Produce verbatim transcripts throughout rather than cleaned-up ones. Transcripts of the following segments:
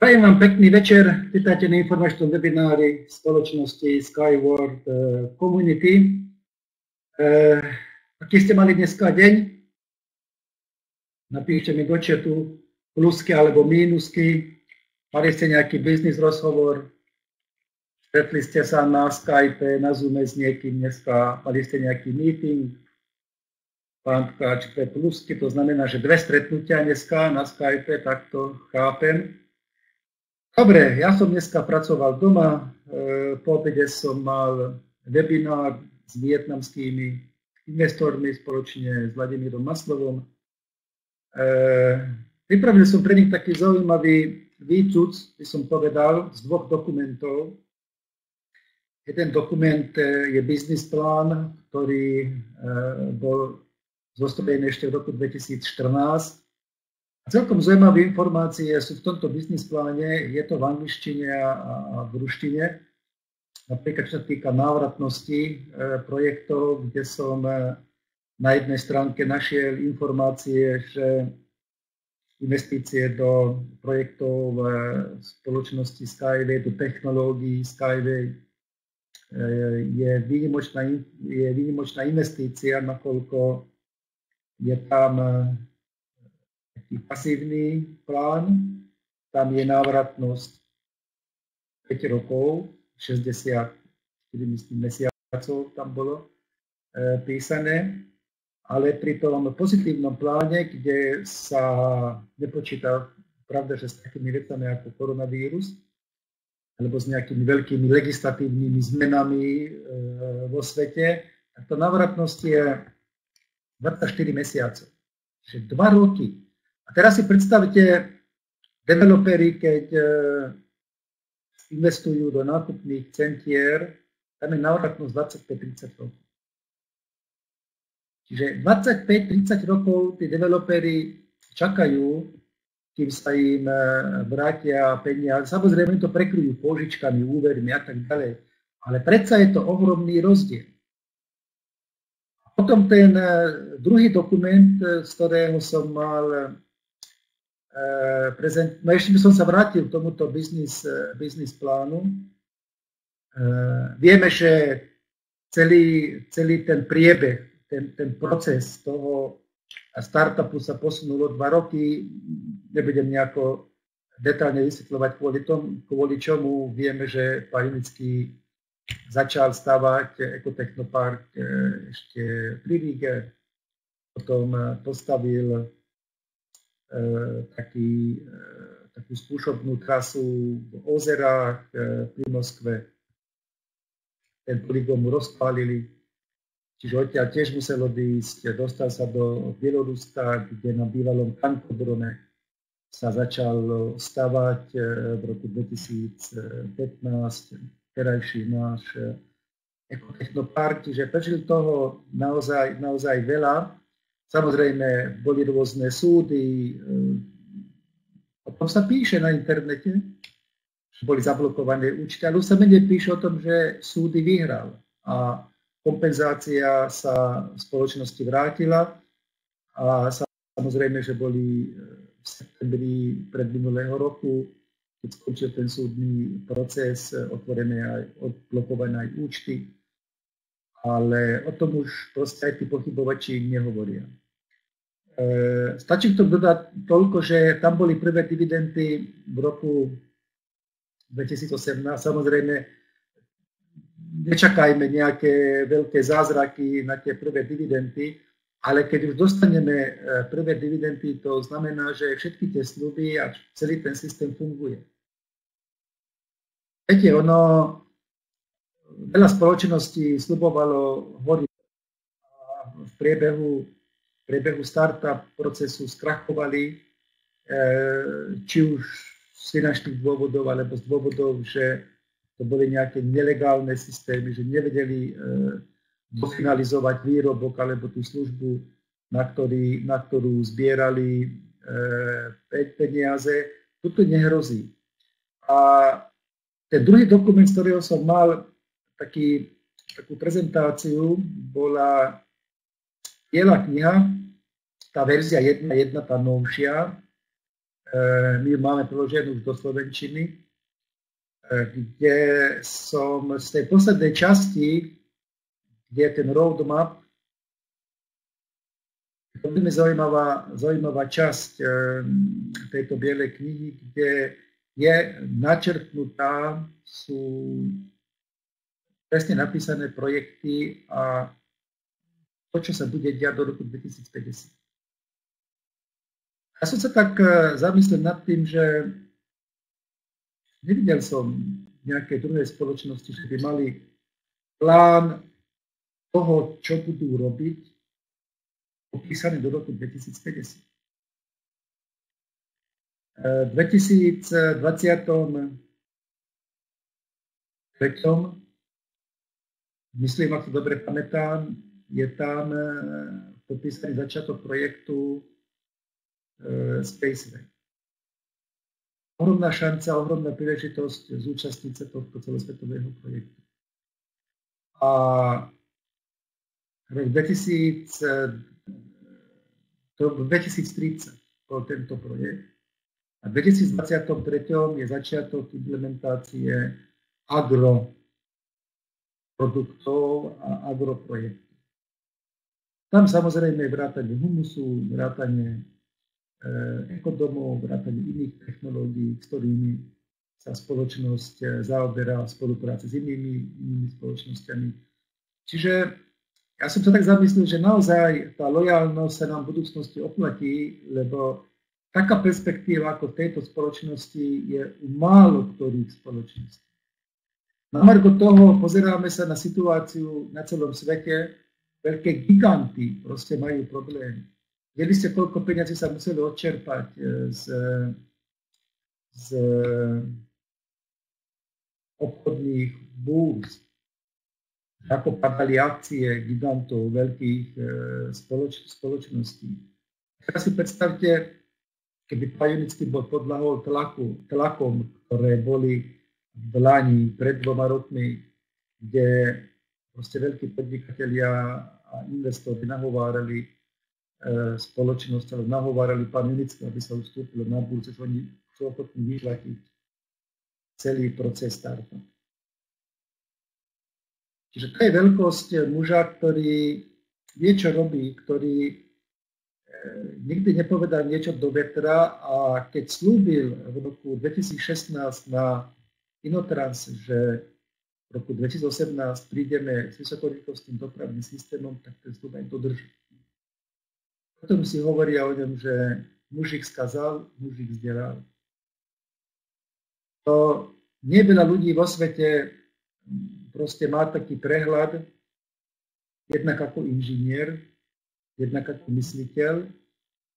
Prajem vám pekný večer, vítajte na informačnom webinári spoločnosti Sky World Community. Aký ste mali dneska deň? Napíšte mi do chatu plusky alebo mínusky. Mali ste nejaký biznis rozhovor? Stretli ste sa na Skype, na Zoome s niekým dneska? Mali ste nejaký meeting? Pán Tkáč, pre plusky, to znamená, že dve stretnutia dneska na Skype, tak to chápem. Dobre, ja som dneska pracoval doma, po obede som mal webinár s vietnamskými investormi spoločne s Vladimírom Maslovom. Pripravil som pre nich taký zaujímavý výcuc, by som povedal, z dvoch dokumentov. Jeden dokument je business plán, ktorý bol zostavený ešte v roku dvetisíc štrnásť. Celkom zaujímavé informácie sú v tomto business pláne, je to v angličtine a v ruštine. Napríklad, čo sa týka návratnosti projektov, kde som na jednej stránke našiel informácie, že investície do projektov spoločnosti Skyway, do technológií Skyway je výnimočná, je výnimočná investícia, nakoľko je tam pasívny plán, tam je návratnosť päť rokov, šesťdesiatštyri mesiacov tam bolo písané, ale pri tom pozitívnom pláne, kde sa nepočíta, pravda, že s takými vecami ako koronavírus, alebo s nejakými veľkými legislatívnymi zmenami vo svete, tak tá návratnosť je dvadsaťštyri mesiacov, čiže dva roky. A teraz si predstavte, developeri, keď investujú do nákupných centier, tam je návratnosť dvadsaťpäť až tridsať rokov. Čiže dvadsaťpäť až tridsať rokov tí developeri čakajú, kým sa im vrátia peniaze. Samozrejme, to prekryjú pôžičkami, úvermi a tak ďalej. Ale predsa je to ohromný rozdiel. Potom ten druhý dokument, z ktorého som mal prezent... No ešte by som sa vrátil k tomuto biznis plánu. Vieme, že celý, celý ten priebeh, ten, ten proces toho startupu sa posunulo dva roky. Nebudem nejako detálne vysvetľovať kvôli tomu, kvôli čomu vieme, že pán Junickij začal stavať EcoTechnoPark ešte pri Ríge, potom postavil Taký, takú skúšobnú trasu v ozerách pri Moskve. Ten polygón mu rozpálili, čiže odtiaľ tiež musel odísť. Dostal sa do Bieloruska, kde na bývalom tankodrome sa začal stavať v roku dvetisíc pätnásť terajší náš EcoTechnoPark, čiže prežil toho naozaj, naozaj veľa. Samozrejme, boli rôzne súdy, o tom sa píše na internete, že boli zablokované účty, ale už sa menej píše o tom, že súdy vyhral a kompenzácia sa spoločnosti vrátila a samozrejme, že boli v septembri pred minulého roku, keď skončil ten súdny proces, otvorené aj odblokované aj účty, ale o tom už proste aj tí pochybovači nehovoria. Stačí k tomu dodať toľko, že tam boli prvé dividendy v roku dvetisíc osemnásť. Samozrejme, nečakajme nejaké veľké zázraky na tie prvé dividendy, ale keď už dostaneme prvé dividendy, to znamená, že všetky tie sľuby a celý ten systém funguje. Viete, ono, veľa spoločností sľubovalo hory a v priebehu V priebehu startup procesu skrachovali, či už z finančných dôvodov, alebo z dôvodov, že to boli nejaké nelegálne systémy, že nevedeli dofinalizovať výrobok alebo tú službu, na, ktorý, na ktorú zbierali peniaze. Toto nehrozí. A ten druhý dokument, z ktorého som mal taký, takú prezentáciu, bola biela kniha, tá verzia jedna bodka jedna, tá novšia, my máme preloženú do slovenčiny, kde som z tej poslednej časti, kde je ten roadmap, to je zaujímavá, zaujímavá časť tejto bielej knihy, kde je načrtnutá, sú presne napísané projekty a to, čo sa bude diať do roku dvetisícpäťdesiat. Ja som sa tak zamyslel nad tým, že nevidel som nejaké druhej spoločnosti, že by mali plán toho, čo budú robiť, popísaný do roku dvetisícpäťdesiat. V dvetisícdvadsaťtri myslím, ak to dobre pamätám, je tam popísaný začiatok projektu SpaceWay. Ohromná šanca, ohromná príležitosť zúčastniť sa tohto celosvetového projektu. A rok dvetisíctridsať bol tento projekt. A v dvetisícdvadsaťtri je začiatok implementácie agroproduktov a agroprojektov. Tam samozrejme je vrátanie humusu, vrátanie ekodomov, vrátane iných technológií, s ktorými sa spoločnosť zaoberá v spolupráci s inými, inými spoločnosťami. Čiže ja som sa tak zamyslel, že naozaj tá lojalnosť sa nám v budúcnosti oplatí, lebo taká perspektíva ako tejto spoločnosti je u málo ktorých spoločností. Na margo toho pozeráme sa na situáciu na celom svete, veľké giganty proste majú problémy. Vedeli ste, koľko peniazí sa museli odčerpať z, z obchodných búrz, ako padali akcie gigantov veľkých spoloč, spoločností. Teraz si predstavte, keby pajunický bol podľahol tlaku, tlakom, ktoré boli v dlani pred dvoma rokmi, kde proste veľkí podnikatelia a investori nahovárali spoločnosť, ale nahovárali pán Junický, aby sa ustúpilo na burze, že oni sú ochotní vyplatiť celý proces startup. Čiže to je veľkosť muža, ktorý vie, čo robí, ktorý nikdy nepovedal niečo do vetra a keď slúbil v roku dvetisícšestnásť na InnoTrans, že v roku dvetisícosemnásť prídeme s vysokorýchlostným dopravným systémom, tak ten slúb aj dodrží. Potom si hovoria o ňom, že mužik skazal, mužik vzdelal. To nie veľa ľudí vo svete proste má taký prehľad, jednak ako inžinier, jednak ako mysliteľ,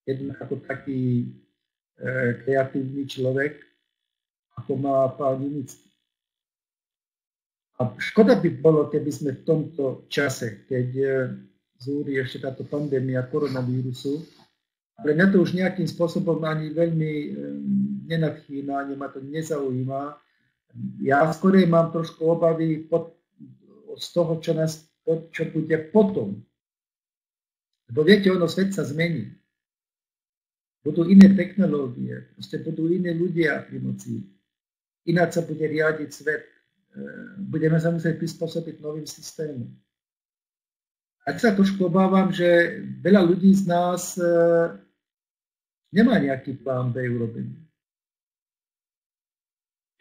jednak ako taký kreatívny človek, ako má pán Junickij. A škoda by bolo, keby sme v tomto čase, keď zúri ešte táto pandémia koronavírusu, ale mňa to už nejakým spôsobom ani veľmi nenadchýna, ani ma to nezaujíma. Ja skorej mám trošku obavy pod, z toho, čo, nás, čo bude potom. Lebo viete, ono svet sa zmení. Budú iné technológie, proste budú iné ľudia pri moci. Ináč sa bude riadiť svet. Budeme sa musieť prispôsobiť novým systémom. A sa trošku obávam, že veľa ľudí z nás nemá nejaký plán B urobený.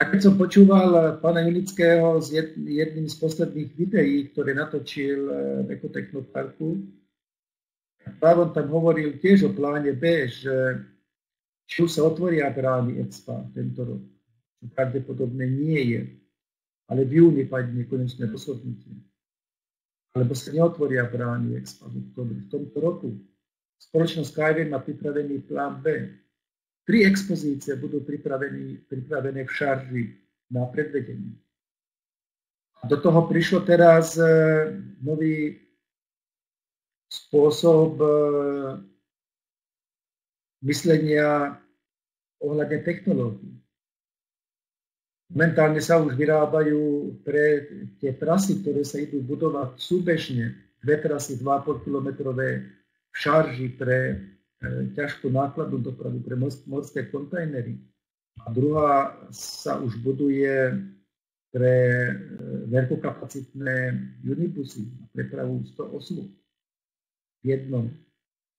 A keď som počúval pána Junického z jedným z posledných videí, ktoré natočil v EcoTechnoParku, práve on tam hovoril tiež o pláne B, že či už sa otvoria brány expa tento rok, čo pravdepodobne nie je, ale v júni padne konečné rozhodnutie. Alebo sa neotvoria brány expa v oktobri. V tomto roku spoločnosť SkyWay má pripravený plán B. Tri expozície budú pripravené v Šarži na predvedení. A do toho prišlo teraz nový spôsob myslenia ohľadne technológií. Momentálne sa už vyrábajú pre tie trasy, ktoré sa idú budovať súbežne, dve trasy dva a pol kilometrové v Šarži pre ťažkú nákladnú dopravu pre morské kontajnery. A druhá sa už buduje pre veľkokapacitné unibusy na prepravu sto osôb v jednom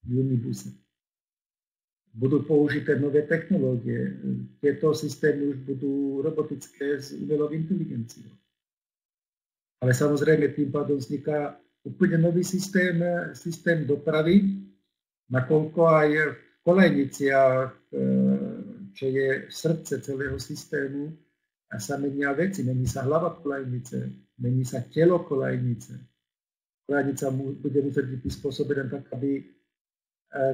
unibuse. Budú použité nové technológie. Tieto systémy už budú robotické s umelou inteligenciou. Ale samozrejme tým pádom vzniká úplne nový systém, systém dopravy, nakoľko aj v kolejniciach, čo je srdce celého systému, a sa menia veci. Mení sa hlava kolejnice, mení sa telo kolejnice. Kolejnica bude musieť byť spôsobená tak, aby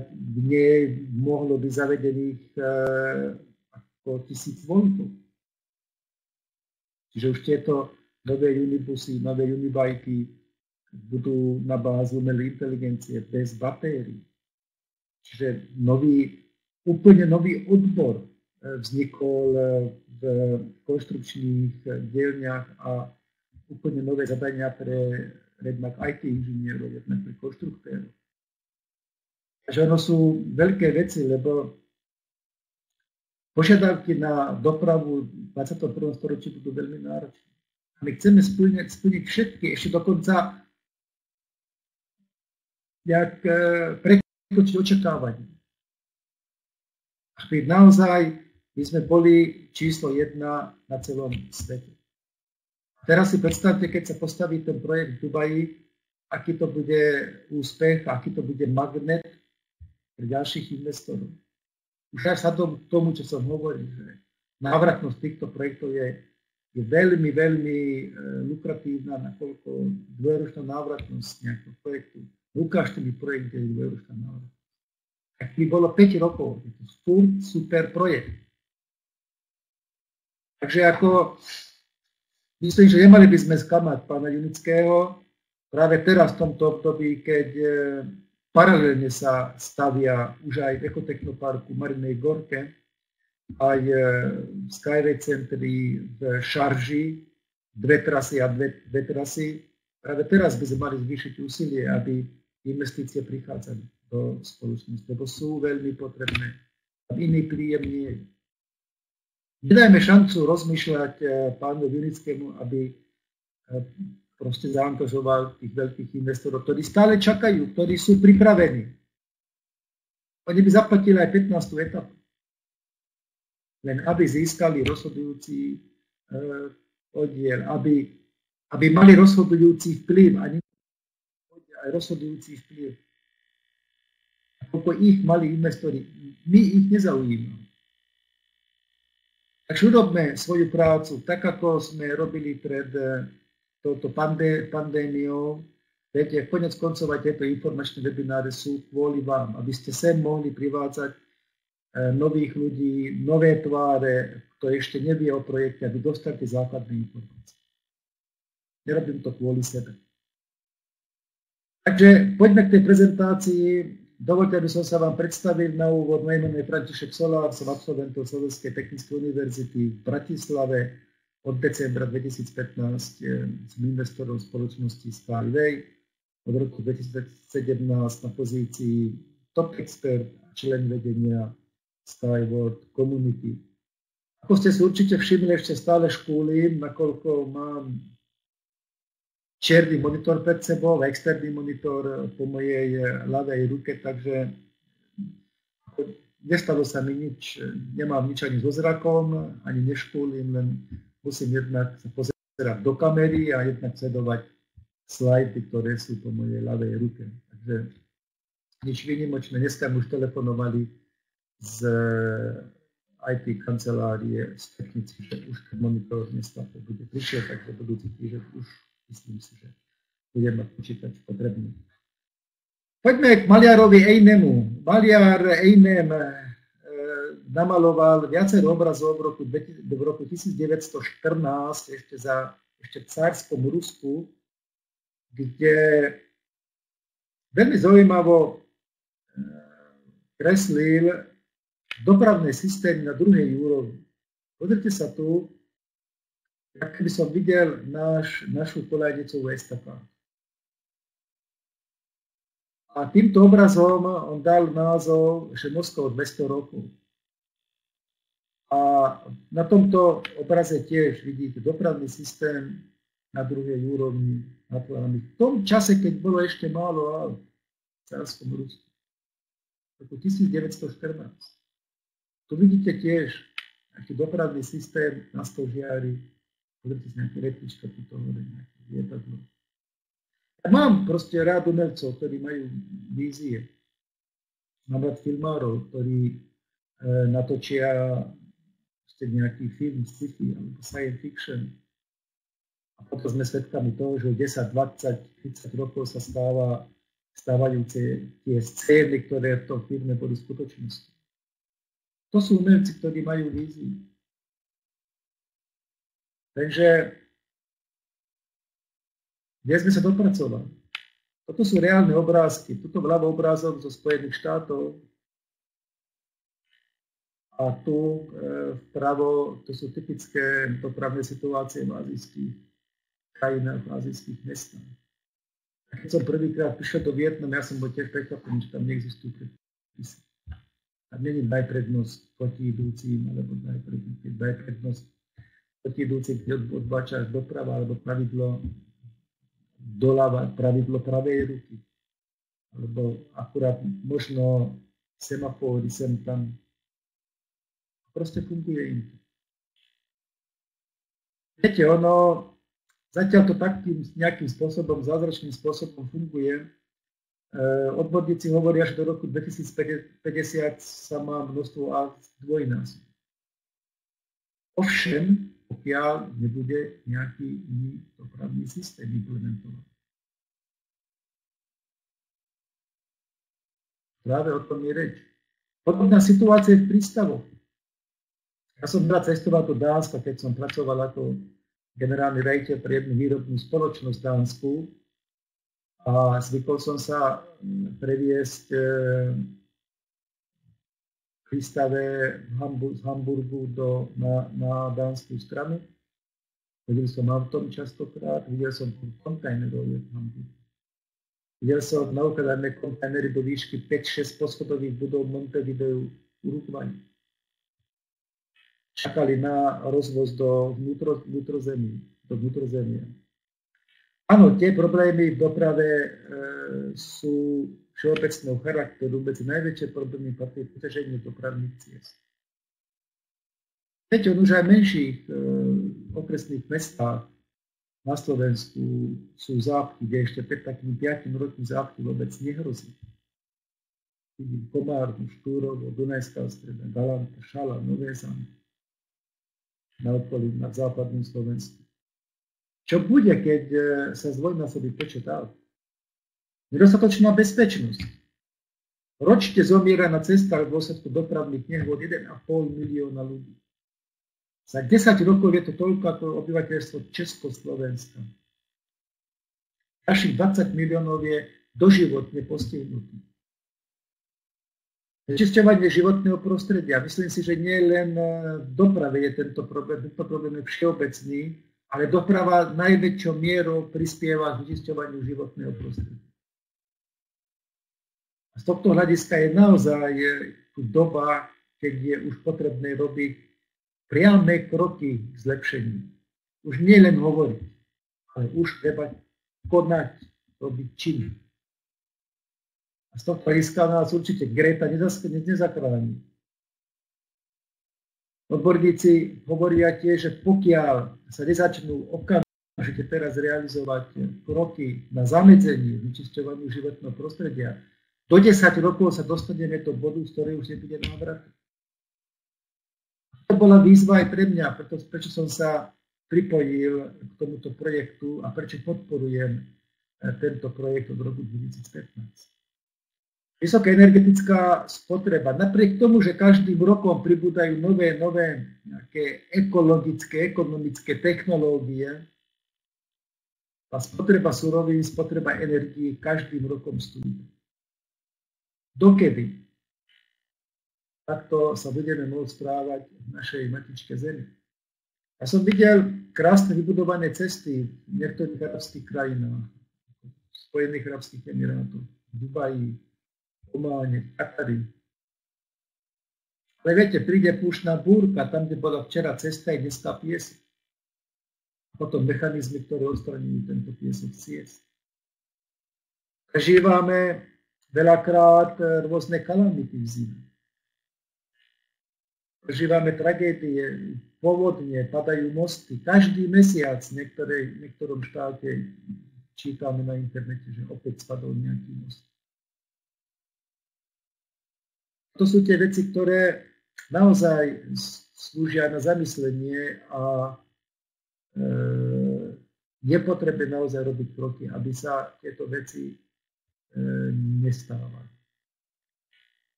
v nej mohlo byť zavedených ako tisíc voltov. Čiže už tieto nové unibusy, nové unibajky budú na báze umelej inteligencie bez batérií. Čiže nový, úplne nový odbor vznikol v konštrukčných dielňach a úplne nové zadania pre jednak í té inžinierov, jednak pre konštruktérov. Takže ono sú veľké veci, lebo požiadavky na dopravu v dvadsiatom prvom storočí budú veľmi náročné. A my chceme splniť, splniť všetky, ešte dokonca jak prekročiť očakávanie. A naozaj my sme boli číslo jedna na celom svete. Teraz si predstavte, keď sa postaví ten projekt v Dubaji, aký to bude úspech, aký to bude magnet pre ďalších investorov. Už aj sa k tomu, čo som hovoril, že návratnosť týchto projektov je, je veľmi, veľmi lukratívna, nakoľko dvojročná návratnosť nejakého projektu. Ukážte mi projekt, kde je dvojročná návratnosť. Ak by bolo päť rokov, je to furt super projekt. Takže ako, myslím, že nemali by sme sklamať pána Junického práve teraz v tomto období, keď paralelne sa stavia už aj v EcoTechnoParku Marynej Gorke, aj v SkyWay centri v Šarži, dve trasy a dve, dve trasy. Práve teraz by sme mali zvýšiť úsilie, aby investície prichádzali do spoločnosti, lebo sú veľmi potrebné, aby iný príjem nie je. Nedajme šancu rozmýšľať pánu Junickému, aby proste zaangažoval tých veľkých investorov, ktorí stále čakajú, ktorí sú pripravení. Oni by zaplatili aj pätnástu etapu, len aby získali rozhodujúci podiel, aby, aby mali rozhodujúci vplyv, ani aj rozhodujúci vplyv. Ako ich mali investori, my ich nezaujímame. Takže urobme svoju prácu, tak ako sme robili pred touto pandé- pandémiou. Viete, konec koncov aj tieto informačné webináre sú kvôli vám, aby ste sem mohli privádzať nových ľudí, nové tváre, kto ešte nevie o projekte, aby dostali základné informácie. Nerobím to kvôli sebe. Takže poďme k tej prezentácii. Dovoľte, aby som sa vám predstavil na úvod. Moje meno je František Solár, som absolventom Slovenskej technickej univerzity v Bratislave. Od decembra dvetisícpätnásť som investorom spoločnosti SkyWay. Od roku dvetisícsedemnásť na pozícii top expert a člen vedenia Sky World Community. Ako ste si určite všimli, ešte stále škúlim, nakoľko mám čierny monitor pred sebou, externý monitor po mojej ľavej ruke, takže nestalo sa mi nič, nemám nič ani so zrakom, ani neškúlim, len musím jednak sa pozerať do kamery a jednak sledovať slajdy, ktoré sú po mojej ľavej ruke. Takže nič výnimočné, dneska mi už telefonovali z í té kancelárie, z technici, že už ten monitor dneska to bude prišiel, takže budúci týždeň už myslím si, že budem mať počítač potrebný. Poďme k maliarovi Einemu. Maliar Einem e, namaloval viacero obrazov v roku, v roku tisícdeväťstoštrnásť, ešte, za, ešte v cárskom Rusku, kde veľmi zaujímavo e, kreslil dopravné systémy na druhej úrovni. Pozrite sa tu, ak by som videl naš, našu kolejnicu Vestaka. A týmto obrazom on dal názov, že Moskva o dvesto rokov. A na tomto obraze tiež vidíte dopravný systém na druhej úrovni. V tom čase, keď bolo ešte málo aut v Cárskom Rusku, roku tisíc deväťsto štrnásť. Tu vidíte tiež nejaký dopravný systém na stožiari. Pozrite si nejaké replička, tu to hovorí nejaké lietadlo. Ja mám proste rád umelcov, ktorí majú vízie. Mám rád filmárov, ktorí e, natočia nejaký film, sci-fi alebo science fiction. A potom sme svedkami toho, že desať, dvadsať, tridsať rokov sa stáva, stávajúce tie scény, ktoré v tom filme boli v skutočnosti. To sú umelci, ktorí majú víziu. Takže kde sme sa dopracovali? Toto sú reálne obrázky. Tuto vľavo obrázok zo Spojených štátov a tu vpravo, to sú typické dopravné situácie v azijských krajinách, v azijských mestách. A keď som prvýkrát prišiel do Vietnamu, ja som bol tiež prekvapený, že tam neexistujú predpisy. Tam nie je najprednosť proti idúcim, alebo najprednosť proti idúcim, keď odbáčaš doprava alebo pravidlo doľava, pravidlo pravej ruky, alebo akurát možno semafóry sem tam. Proste funguje inak. Viete, ono zatiaľ to takým nejakým spôsobom, zázračným spôsobom funguje. Odborníci hovoria, že do roku dvetisícpäťdesiat sa má množstvo aut dvojnásob. Ovšem, pokiaľ nebude nejaký iný dopravný systém implementovaný. Práve o tom je reč. Podobná situácia je v prístavoch. Ja som rád cestoval do Dánska, keď som pracoval ako generálny riaditeľ pre jednu výrobnú spoločnosť v Dánsku a zvykol som sa previesť prístave z Hamburgu do, na, na dánsku stranu. Videl som autom častokrát, videl som kontajnerov v Hamburgu. Videl som naukladárne kontajnery do výšky päť až šesť poschodových budov Montevideo v Uruguayi. Čakali na rozvoz do vnútro, vnútrozemí, do vnútrozemia. Áno, tie problémy v doprave e, sú všeobecného charakteru, medzi najväčšie problémy patrí preťaženie dopravných ciest. Veď on už aj v menších e, okresných mestách na Slovensku sú zápky, kde ešte pred takými piatimi rokmi zápky vôbec nehrozí. Vidím Komárno, Štúrovo, Dunajská Streda, Galanta, Šala, Nové Zámky na okolí, na západnom Slovensku. Čo bude, keď e, sa zdvojnásobí počet aut? Nedostatočná bezpečnosť. Ročne zomiera na cestách v dôsledku dopravných nehôd jeden a pol milióna ľudí. Za desať rokov je to toľko ako obyvateľstvo Československa. Našich dvadsať miliónov je doživotne postihnutých. Znečisťovanie životného prostredia. Myslím si, že nie len v doprave je tento problém, tento problém je všeobecný, ale doprava najväčšou mierou prispieva k znečisťovaniu životného prostredia. Z tohto hľadiska je naozaj tu doba, keď je už potrebné robiť priame kroky k zlepšeniu. Už nie len hovoriť, ale už treba konať, robiť činy. A z tohto hľadiska nás určite Greta nezachráni. Odborníci hovoria tiež, že pokiaľ sa nezačnú okamžite teraz realizovať kroky na zamedzenie znečisťovaniu životného prostredia, do desať rokov sa dostaneme do bodu, z ktorého už nebude návratu. To bola výzva aj pre mňa, preto, prečo som sa pripojil k tomuto projektu a prečo podporujem tento projekt od roku dvetisícpätnásť. Vysoká energetická spotreba. Napriek tomu, že každým rokom pribúdajú nové, nové nejaké ekologické, ekonomické technológie, tá spotreba surovín, spotreba energie každým rokom stúpi. Dokedy takto sa budeme môcť správať v našej matičke Zemi. Ja som videl krásne vybudované cesty v niektorých arabských krajinách, Spojených arabských emirátov, v Dubaji, Ománe, Katari. Ale viete, príde púšna búrka, tam, kde bola včera cesta, je dneska piesek. Potom mechanizmy, ktoré odstraňujú tento piesek z ciest. Zažívame veľakrát rôzne kalamity v zime. Zažívame tragédie, povodne, padajú mosty. Každý mesiac v niektorom štáte čítame na internete, že opäť spadol nejaký most. To sú tie veci, ktoré naozaj slúžia na zamyslenie a je potrebné naozaj robiť kroky, aby sa tieto veci nestávali.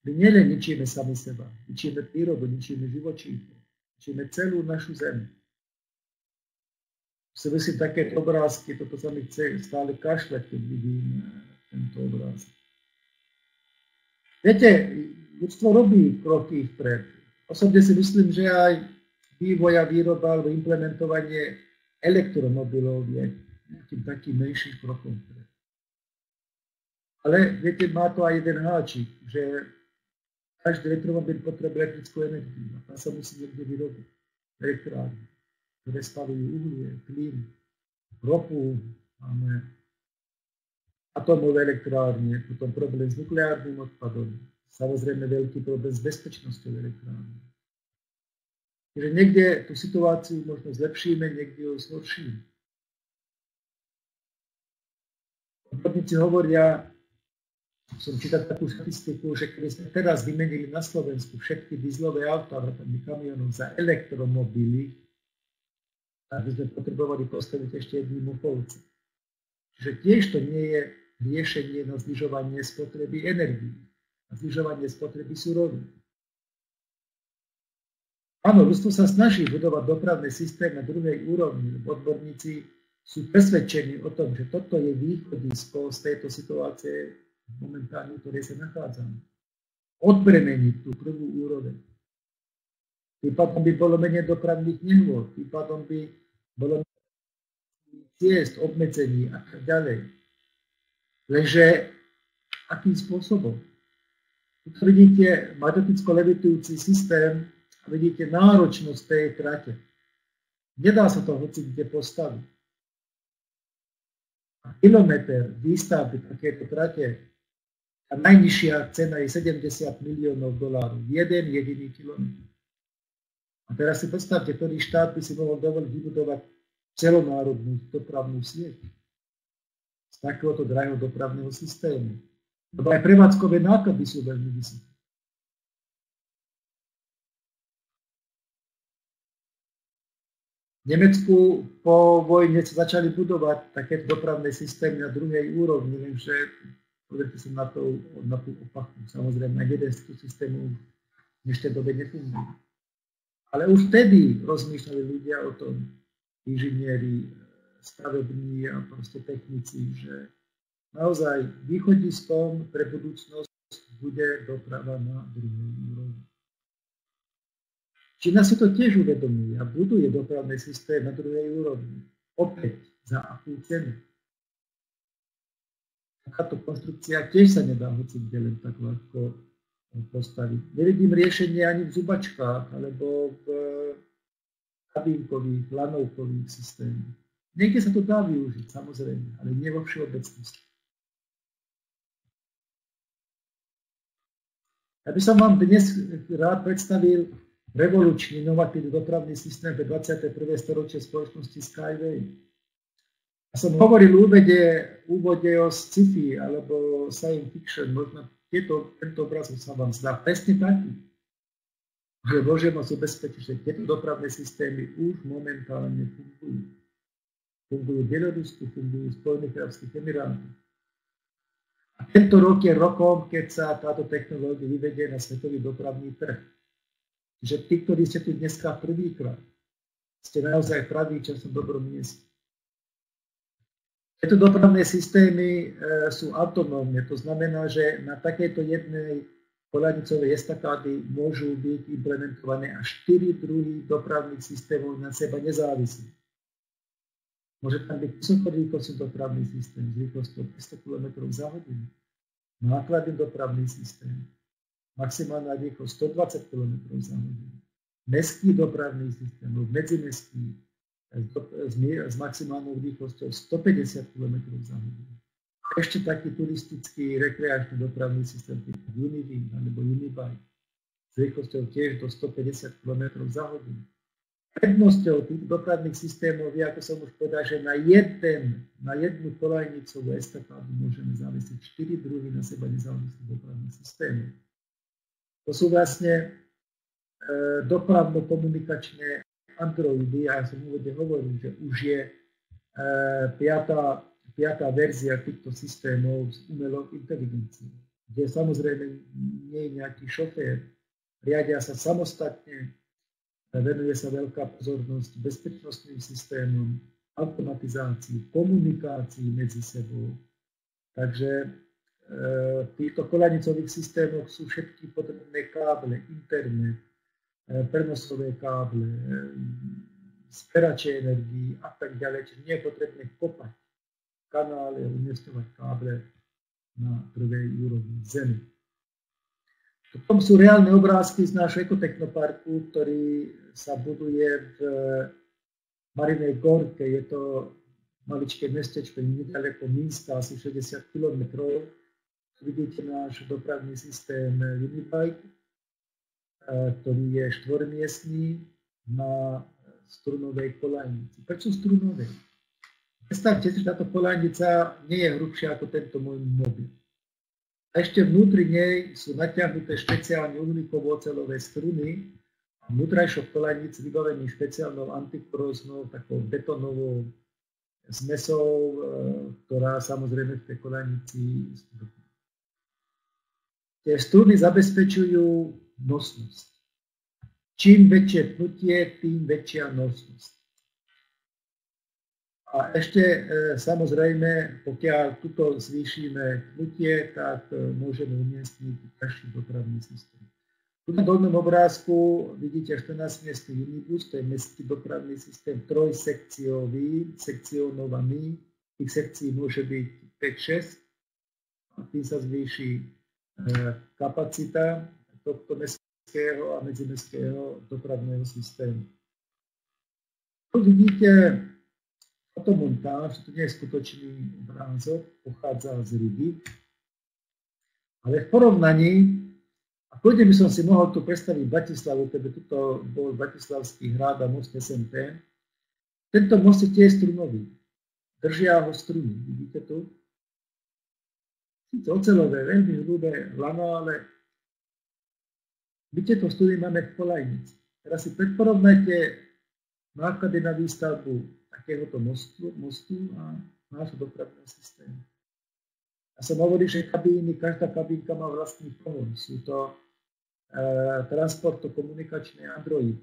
My nielen ničíme sami seba, ničíme prírodu, ničíme živočíchy, ničíme celú našu zemi. Si myslím takéto obrázky, toto sa mi chce stále kašľať, keď vidím tento obrázky. Viete, ľudstvo robí kroky vpred. Osobne si myslím, že aj vývoj a výroba alebo implementovanie elektromobilov je nejakým takým menším krokom vpred. Ale viete, má to aj jeden háčik, že každý elektromobil potrebuje elektrickú energiu a tá sa musí niekde vyrobiť. Elektrárne, ktoré spalujú uhlie, plyn, ropu, máme atomové elektrárne, potom problém s nukleárnym odpadom, samozrejme veľký problém s bezpečnosťou elektrárne. Takže niekde tú situáciu možno zlepšíme, niekde ju zhoršíme. Odborníci hovoria, som čítal takú statistiku, že keď sme teraz vymenili na Slovensku všetky dieselové autá, vrátane kamionov za elektromobily, tak by sme potrebovali postaviť ešte jednu Muchovce. Čiže tiež to nie je riešenie na znižovanie spotreby energií, na znižovanie spotreby surovín. Áno, ľudstvo sa snaží budovať dopravný systém na druhej úrovni. Odborníci sú presvedčení o tom, že toto je východisko z tejto situácie, momentálne, v ktorej sa nachádzame. Odbremeniť tú prvú úroveň. Tým pádom by bolo menej dopravných nehôd, tým pádom by bolo menej ciest, obmedzení a tak ďalej. Lenže akým spôsobom? Tu vidíte magneticko-levitujúci systém a vidíte náročnosť tej trate. Nedá sa to hoci kde postaviť. Kilometr výstavby takéto trate a najnižšia cena je sedemdesiat miliónov dolárov. Jeden jediný kilometr. A teraz si predstavte, ktorý štát by si mohol dovoliť vybudovať celonárodnú dopravnú sieť z takéhoto drahého dopravného systému. Lebo aj prevádzkové náklady sú veľmi vysoké. V Nemecku po vojne sa začali budovať takéto dopravné systémy na druhej úrovni, lenže pozrite sa na tú opaku. Samozrejme, jeden z tých systémov v dnešnej dobe nefunguje. Ale už vtedy rozmýšľali ľudia o tom, inžinieri, stavební a proste technici, že naozaj východiskom pre budúcnosť bude doprava na druhej úrovni. Čína si to tiež uvedomuje a buduje dopravný systém na druhej úrovni. Opäť za akú cenu. Takáto konštrukcia tiež sa nedá hoci kde len tak ľahko postaviť. Nevidím riešenie ani v zubačkách alebo v kabínkových, lanovkových systémoch. Niekde sa to dá využiť, samozrejme, ale nie vo všeobecnosti. Ja by som vám dnes rád predstavil revolučný, inovatívny dopravný systém pre dvadsiate prvé storočie spoločnosti SkyWay. Ja som hovoril v úvode o sci-fi alebo science fiction, možno tento obraz sa vám zdá presne taký, že môžem vás ubezpečiť, že tieto dopravné systémy už momentálne fungujú. Fungujú v Bielorusku, fungujú v Spojených arabských emirátoch. A tento rok je rokom, keď sa táto technológia vyvedie na svetový dopravný trh. Že tí, ktorí ste tu dneska prvýkrát, ste naozaj pravý čas na dobrom mieste. Tieto dopravné systémy sú autonómne, to znamená, že na takejto jednej koľajnicovej estakády môžu byť implementované až štyri druhy dopravných systémov na seba nezávislí. Môže tam byť vysokorýchlostný dopravný systém s rýchlosťou päťsto kilometrov za hodinu, nákladný dopravný systém, maximálna rýchlosť stodvadsať kilometrov za hodinu, mestský dopravný systém, medzimestský s maximálnou rýchlosťou stopäťdesiat kilometrov za hodinu. Ešte taký turistický rekreačný dopravný systém typu Univing alebo Unibike s rýchlosťou tiež do stopäťdesiat kilometrov za hodinu. Prednosťou tých dopravných systémov je, ako som už povedal, že na, jeden, na jednu kolajnicovú estafádu môžeme závisliť štyri druhy na seba nezávislých dopravných systémov. To sú vlastne e, dopravno-komunikačné androidy, a ja som úvodne hovoril, že už je e, piatá piatá verzia týchto systémov s umelou inteligenciou, kde samozrejme nie je nejaký šofér, riadia sa samostatne, venuje sa veľká pozornosť bezpečnostným systémom, automatizácii, komunikácii medzi sebou. Takže v týchto koľajnicových systémoch sú všetky potrebné káble, internet, prenosové káble, sperače energií a tak ďalej, čiže nie je potrebné kopať kanály a umiestňovať káble na prvej úrovni Zemi. Potom sú reálne obrázky z nášho ekotechnoparku, ktorý sa buduje v Marynej Gorke. Je to maličké mestečko nedaleko Minska, asi šesťdesiat kilometrov. Vidíte náš dopravný systém Unibike, ktorý je štvormiestný na strunovej kolajnici. Prečo strunovej? Predstavte si, že táto kolajnica nie je hrubšia ako tento môj mobil. A ešte vnútri nej sú natiahnuté špeciálne uhlíkovo-oceľové struny a vnútrajšok kolajnic vybavený špeciálnou antikoroznou, takou betonovou zmesou, ktorá samozrejme v tej kolajnici strúdne. Tie struny zabezpečujú nosnosť. Čím väčšie pnutie, tým väčšia nosnosť. A ešte e, samozrejme, pokiaľ tuto zvýšime pnutie, tak e, môžeme umiestniť ťažší dopravný systém. Tu na dolnom obrázku vidíte štrnásťmiestny unibus, to je mestský dopravný systém trojsekciový, sekcionovaný. Tých sekcií môže byť päť šesť a tým sa zvýši e, kapacita tohto mestského a medzimestského dopravného systému. Tu vidíte toto montáž, to nie je skutočný obrázok, pochádza z Rigi. Ale v porovnaní, a kľudne by som si mohol tu predstaviť Bratislavu, keby tuto bol Bratislavský hrad a most es en té, tento most je tiež strunový. Držia ho struny, vidíte tu? Sice oceľové, veľmi hrubé lano, ale vidíte, to struny máme v kolajnici. Teraz si predporovnajte náklady na výstavbu takéhoto mostu, mostu a nášho dopravného systému. Ja som hovoril, že kabíny, každá kabínka má vlastný pohon. Sú to e, transportokomunikačné androidy.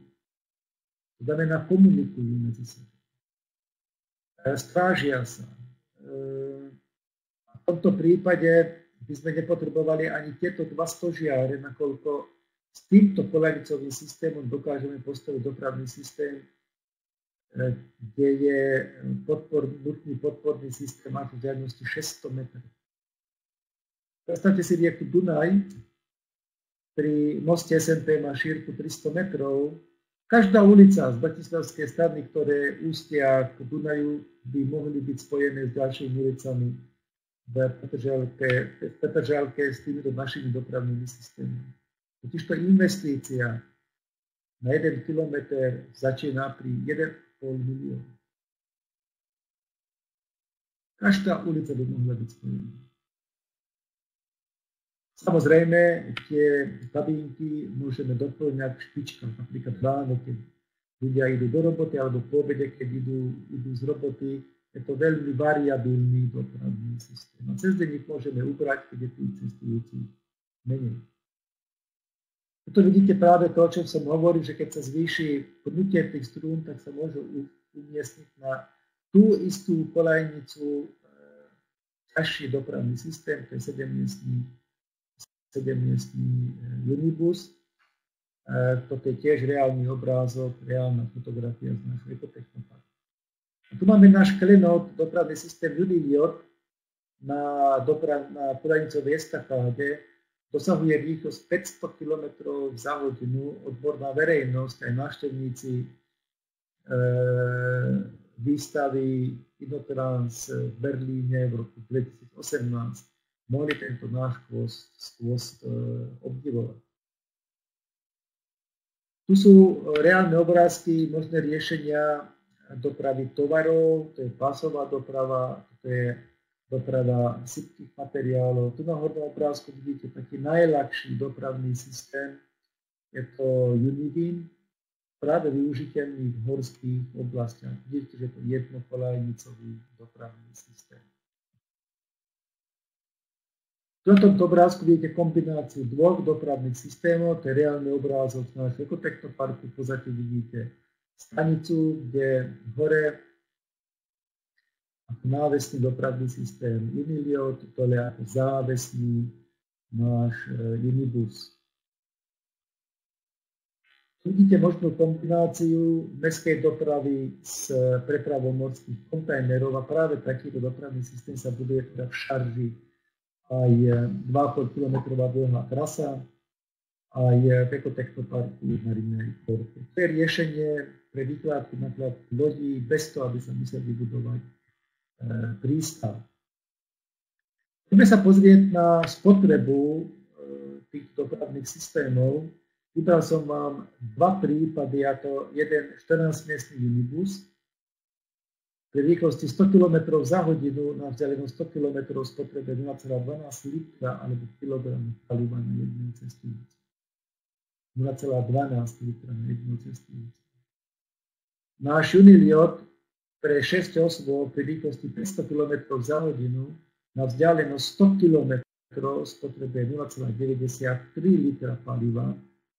To znamená, komunikujú medzi sebou. E, strážia sa. E, v tomto prípade by sme nepotrebovali ani tieto dva stožiare, nakoľko s týmto koľajnicovým systémom dokážeme postaviť dopravný systém, kde je nutný podpor, podporný systém ako v diaľnosti šesťsto metrov. Predstavte si rieku Dunaj, pri moste es en té má šírku tristo metrov. Každá ulica z bratislavskej strany, ktoré ústia k Dunaju, by mohli byť spojené s ďalšími ulicami v Petržalke, v Petržalke s týmito našimi dopravnými systémami. Totižto investícia na jeden kilometer začína pri jeden celá päť milióna. Každá ulica by mohla byť spojená. Samozrejme, tie kabínky môžeme doplňať v špičkách, napríklad ráno, keď ľudia idú do roboty, alebo po obede, keď idú, idú z roboty. Je to veľmi variabilný dopravný systém. A cez deň ich môžeme ubrať, keď je tých cestujúcich menej. Tu vidíte práve to, o čom som hovoril, že keď sa zvýši pnutie tých strún, tak sa môžu umiestniť na tú istú kolajnicu ťažší dopravný systém, to je sedemmiestny unibus. Toto je tiež reálny obrázok, reálna fotografia z nášho ekotechnoparku. Tu máme náš klenot, dopravný systém Uniliot, na, na podajnicov v estafáde dosahuje rýchlosť päťsto kilometrov za hodinu, odborná verejnosť aj návštevníci e, výstavy InnoTrans v Berlíne v roku dvetisíc osemnásť mohli tento náš skvost e, obdivovať. Tu sú reálne obrázky, možné riešenia dopravy tovarov, to je pásová doprava, to je doprava sypkých materiálov. Tu na hornom obrázku vidíte taký najľahší dopravný systém, je to Univin, práve využiteľný v horských oblastiach. Vidíte, že to je jednokolajnicový dopravný systém. Na tomto obrázku vidíte kombináciu dvoch dopravných systémov, to je reálny obrázok z nášho EcoTechnoParku, pozadí vidíte stanicu, kde hore ako návesný dopravný systém Unilio, toto je ako závesný náš Unibus. Vidíte možnú kombináciu mestskej dopravy s prepravou morských kontajnerov a práve takýto dopravný systém sa buduje teda v Šarži. Aj dva a pol kilometrová dlhá trasa, aj v EcoTechnoParku v Maryine Gorke. To je riešenie pre vykládku nakládku lodí bez toho, aby sa musel vybudovať prístav. Chceme sa pozrieť na spotrebu tých dopravných systémov. Vybral som vám dva prípady, a to jeden štrnásťmiestny minibus, pri rýchlosti sto kilometrov za hodinu na vzdialenosť sto kilometrov spotrebe nula celá dvanásť litra alebo kilogramu paliva na jedného cestujúcu. nula celá dvanásť litra na jedného cestujúcu. Náš Uniliot pre šesť osôb pri rýchlosti päťsto kilometrov za hodinu na vzdialenosť sto kilometrov spotrebe nula celá deväťdesiattri litra paliva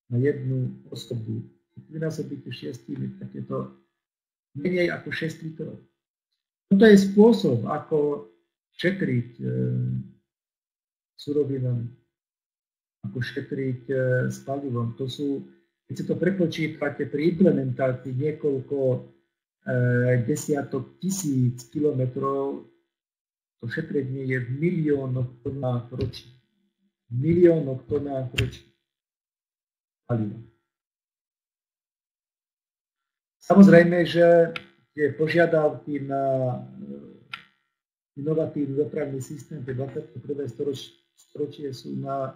na jednu osobu. Vynásobíte šiestimi, tak je to menej ako šesť litrov. Toto je spôsob, ako šetriť e, surovinami, ako šetriť e, s palivom. To sú, keď si to prepočítate pri implementácii niekoľko e, desiatok tisíc kilometrov, to šetrenie je v miliónoch tonách ročne. V miliónoch tonách ročne paliva. Samozrejme, že tie požiadavky na inovatívny dopravný systém pre dvadsiateho prvého storočia sú na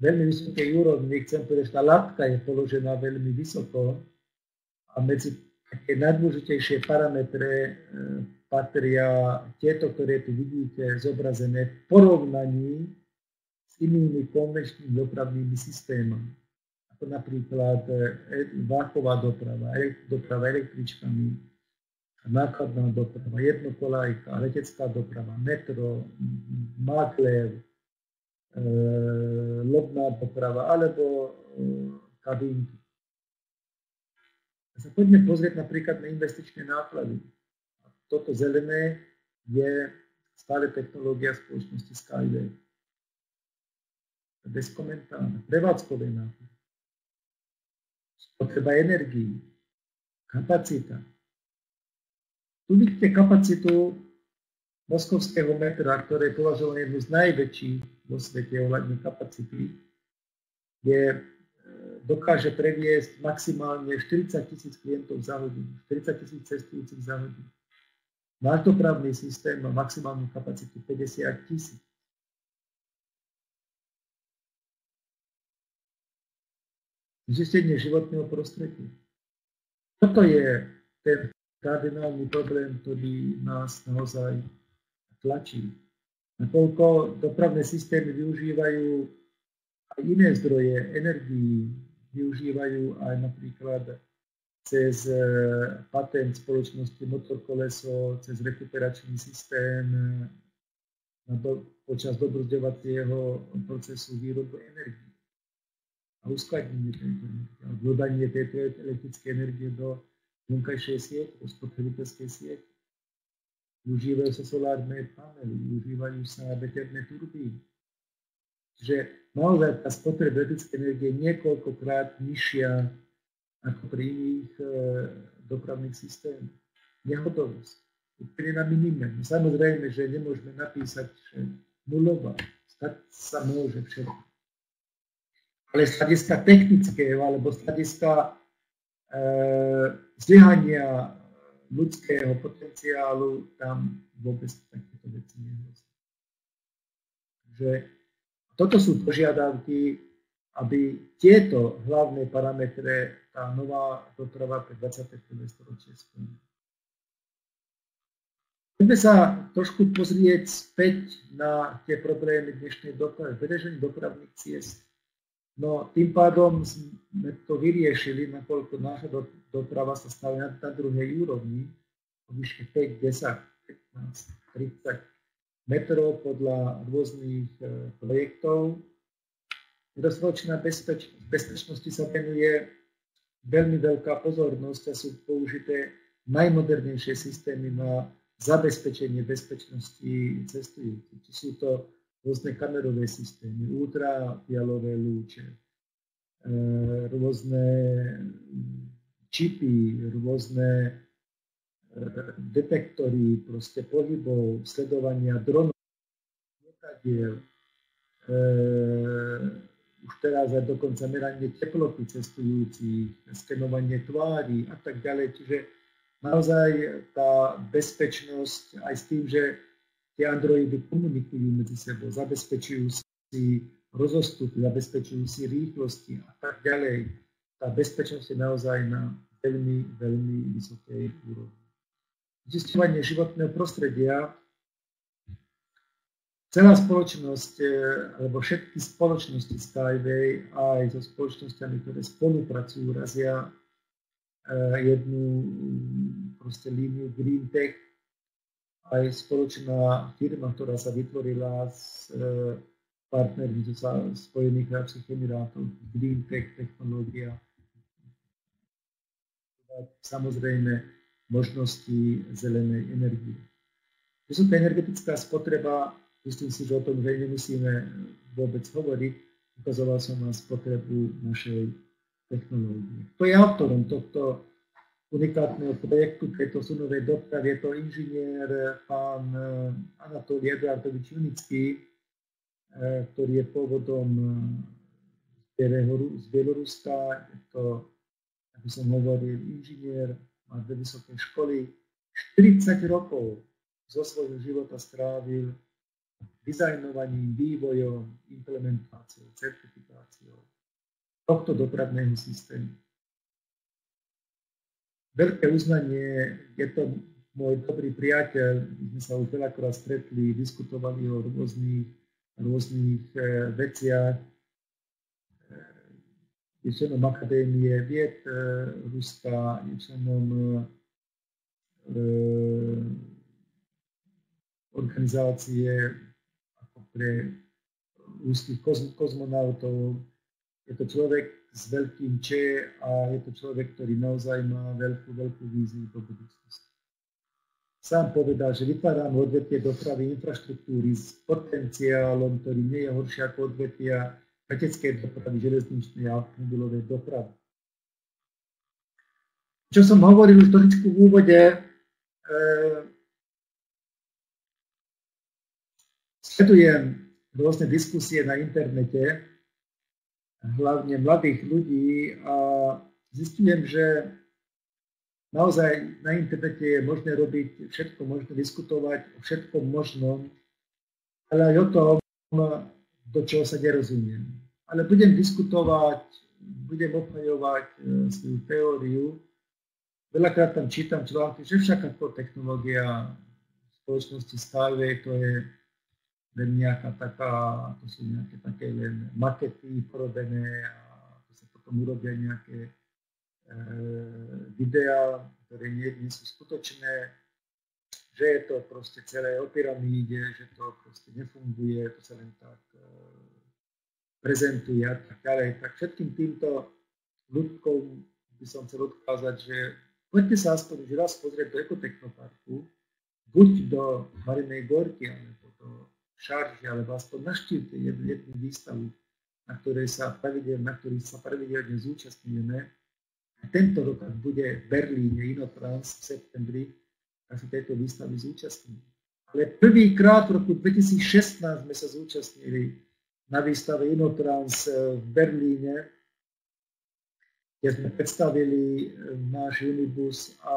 veľmi vysokej úrovni. Chcem povedať, že tá latka je položená veľmi vysoko a medzi také najdôležitejšie parametre patria tieto, ktoré tu vidíte zobrazené v porovnaní s inými konvenčnými dopravnými systémami. To napríklad vlaková doprava, doprava električkami, nákladná doprava, jednokolajka, letecká doprava, metro, maklév, lodná doprava alebo kabinky. A sa poďme pozrieť napríklad na investičné náklady. Toto zelené je stále technológia spoločnosti SkyWay. Bez komentára. Prevádzkové náklady. Potreba energií, kapacita. Tu vidíte kapacitu moskovského metra, ktoré je považované jednu z najväčších vo svete ohľadne kapacity, kde dokáže previesť maximálne štyridsať tisíc klientov za hodinu, štyridsať tisíc cestujúcich za hodinu. Náš dopravný systém má maximálnu kapacitu päťdesiat tisíc. Znečistenie životného prostredia. Toto je ten kardinálny problém, ktorý nás naozaj tlačí. Nakoľko dopravné systémy využívajú aj iné zdroje energií, využívajú aj napríklad cez patent spoločnosti motorkoleso, cez rekuperačný systém počas dobrozdovacieho procesu výrobu energii. A uskladnenie tejto energie, a dodanie tejto elektrickej energie do vonkajšej siete, do spotrebiteľskej siete. Užívajú sa solárne panely, užívajú sa veterné turbíny. Čiže naozaj tá spotreba elektrickej energie je niekoľkokrát nižšia ako pri iných dopravných systémoch. Nehotovosť, priena minimum. Samozrejme, že nemôžeme napísať, že nulová. Stať sa môže všetko. Ale z hľadiska technického alebo z hľadiska e, zlyhania ľudského potenciálu tam vôbec takéto veci nehrozí. Takže toto sú požiadavky, aby tieto hlavné parametre tá nová doprava pre dvadsiate prvé storočie splnila. Poďme sa trošku pozrieť späť na tie problémy dnešnej dopravy, predĺženie dopravných ciest. No tým pádom sme to vyriešili, nakoľko naša doprava sa stala na, na druhej úrovni, o výške päť, desať, pätnásť, tridsať metrov podľa rôznych e, projektov. Dlhodobá bezpeč, bezpečnosti sa venuje veľmi veľká pozornosť a sú použité najmodernejšie systémy na zabezpečenie bezpečnosti cestujúcich. Či sú to rôzne kamerové systémy, ultrafialové lúče, rôzne čipy, rôzne detektory proste pohybov, sledovania dronov, lietadiel, už teraz aj dokonca meranie teploty cestujúcich, skenovanie tvári a tak ďalej. Čiže naozaj tá bezpečnosť aj s tým, že tie androidy komunikujú medzi sebou, zabezpečujú si rozostup, zabezpečujú si rýchlosti a tak ďalej. Tá bezpečnosť je naozaj na veľmi, veľmi vysokej úrovni. Zisťovanie životného prostredia. Celá spoločnosť, alebo všetky spoločnosti Skyway aj so spoločnosťami, ktoré spolupracujú, razia jednu proste líniu Green Tech. Aj spoločná firma, ktorá sa vytvorila s e, partnermi zo Spojených arabských emirátov, Green Tech technológia. Samozrejme možnosti zelenej energie. Vysoká energetická spotreba, myslím si, že o tom že nemusíme vôbec hovoriť, ukazoval som vám spotrebu našej technológie. To je autorom tohto unikátneho projektu tejto sunovej dopravy. Je to inžinier pán Anatoli Eduardovič Junickij, ktorý je pôvodom z Bieloruska. Je to, ako som hovoril, inžinier, má dve vysoké školy. štyridsať rokov zo svojho života strávil dizajnovaním, vývojom, implementáciou, certifikáciou tohto dopravného systému. Veľké uznanie, je to môj dobrý priateľ, my sme sa už veľakrát stretli, diskutovali o rôznych, rôznych eh, veciach. Je členom Akadémie vied eh, Ruska, je členom eh, organizácie ako pre ruských kozm kozmonautov. Je to človek s veľkým Č a je to človek, ktorý naozaj má veľkú, veľkú víziu do budúcnosti. Sám povedal, že vytváram odvetvie dopravy infraštruktúry s potenciálom, ktorý nie je horšie ako odvetvia leteckej dopravy, železničnej a automobilovej dopravy. Čo som hovoril už trošku v úvode, e, sledujem rôzne diskusie na internete, hlavne mladých ľudí, a zistujem, že naozaj na internete je možné robiť všetko možné, diskutovať o všetkom možnom, ale aj o tom, do čoho sa nerozumiem. Ale budem diskutovať, budem obhajovať svoju teóriu. Veľakrát tam čítam články, že však ako technológia spoločnosti Skyway, to je len nejaká taká, to sú nejaké také len makety porobené a to sa potom urobia nejaké e, videá, ktoré nie, nie sú skutočné, že je to proste celé o pyramíde, že to proste nefunguje, to sa len tak e, prezentuje a tak ďalej. Tak všetkým týmto ľudkom by som chcel odkázať, že poďte sa aspoň už raz pozrieť do EcoTechnoParku, buď do Marynej Gorky, alebo do Šarži, alebo aspoň navštívte jednu výstavu, na ktorej sa pravidelne zúčastňujeme. Tento rok bude v Berlíne InnoTrans v septembri ja sa tejto výstavy zúčastnil. Ale prvýkrát v roku dvetisícšestnásť sme sa zúčastnili na výstave InnoTrans v Berlíne, kde sme predstavili náš Unibus a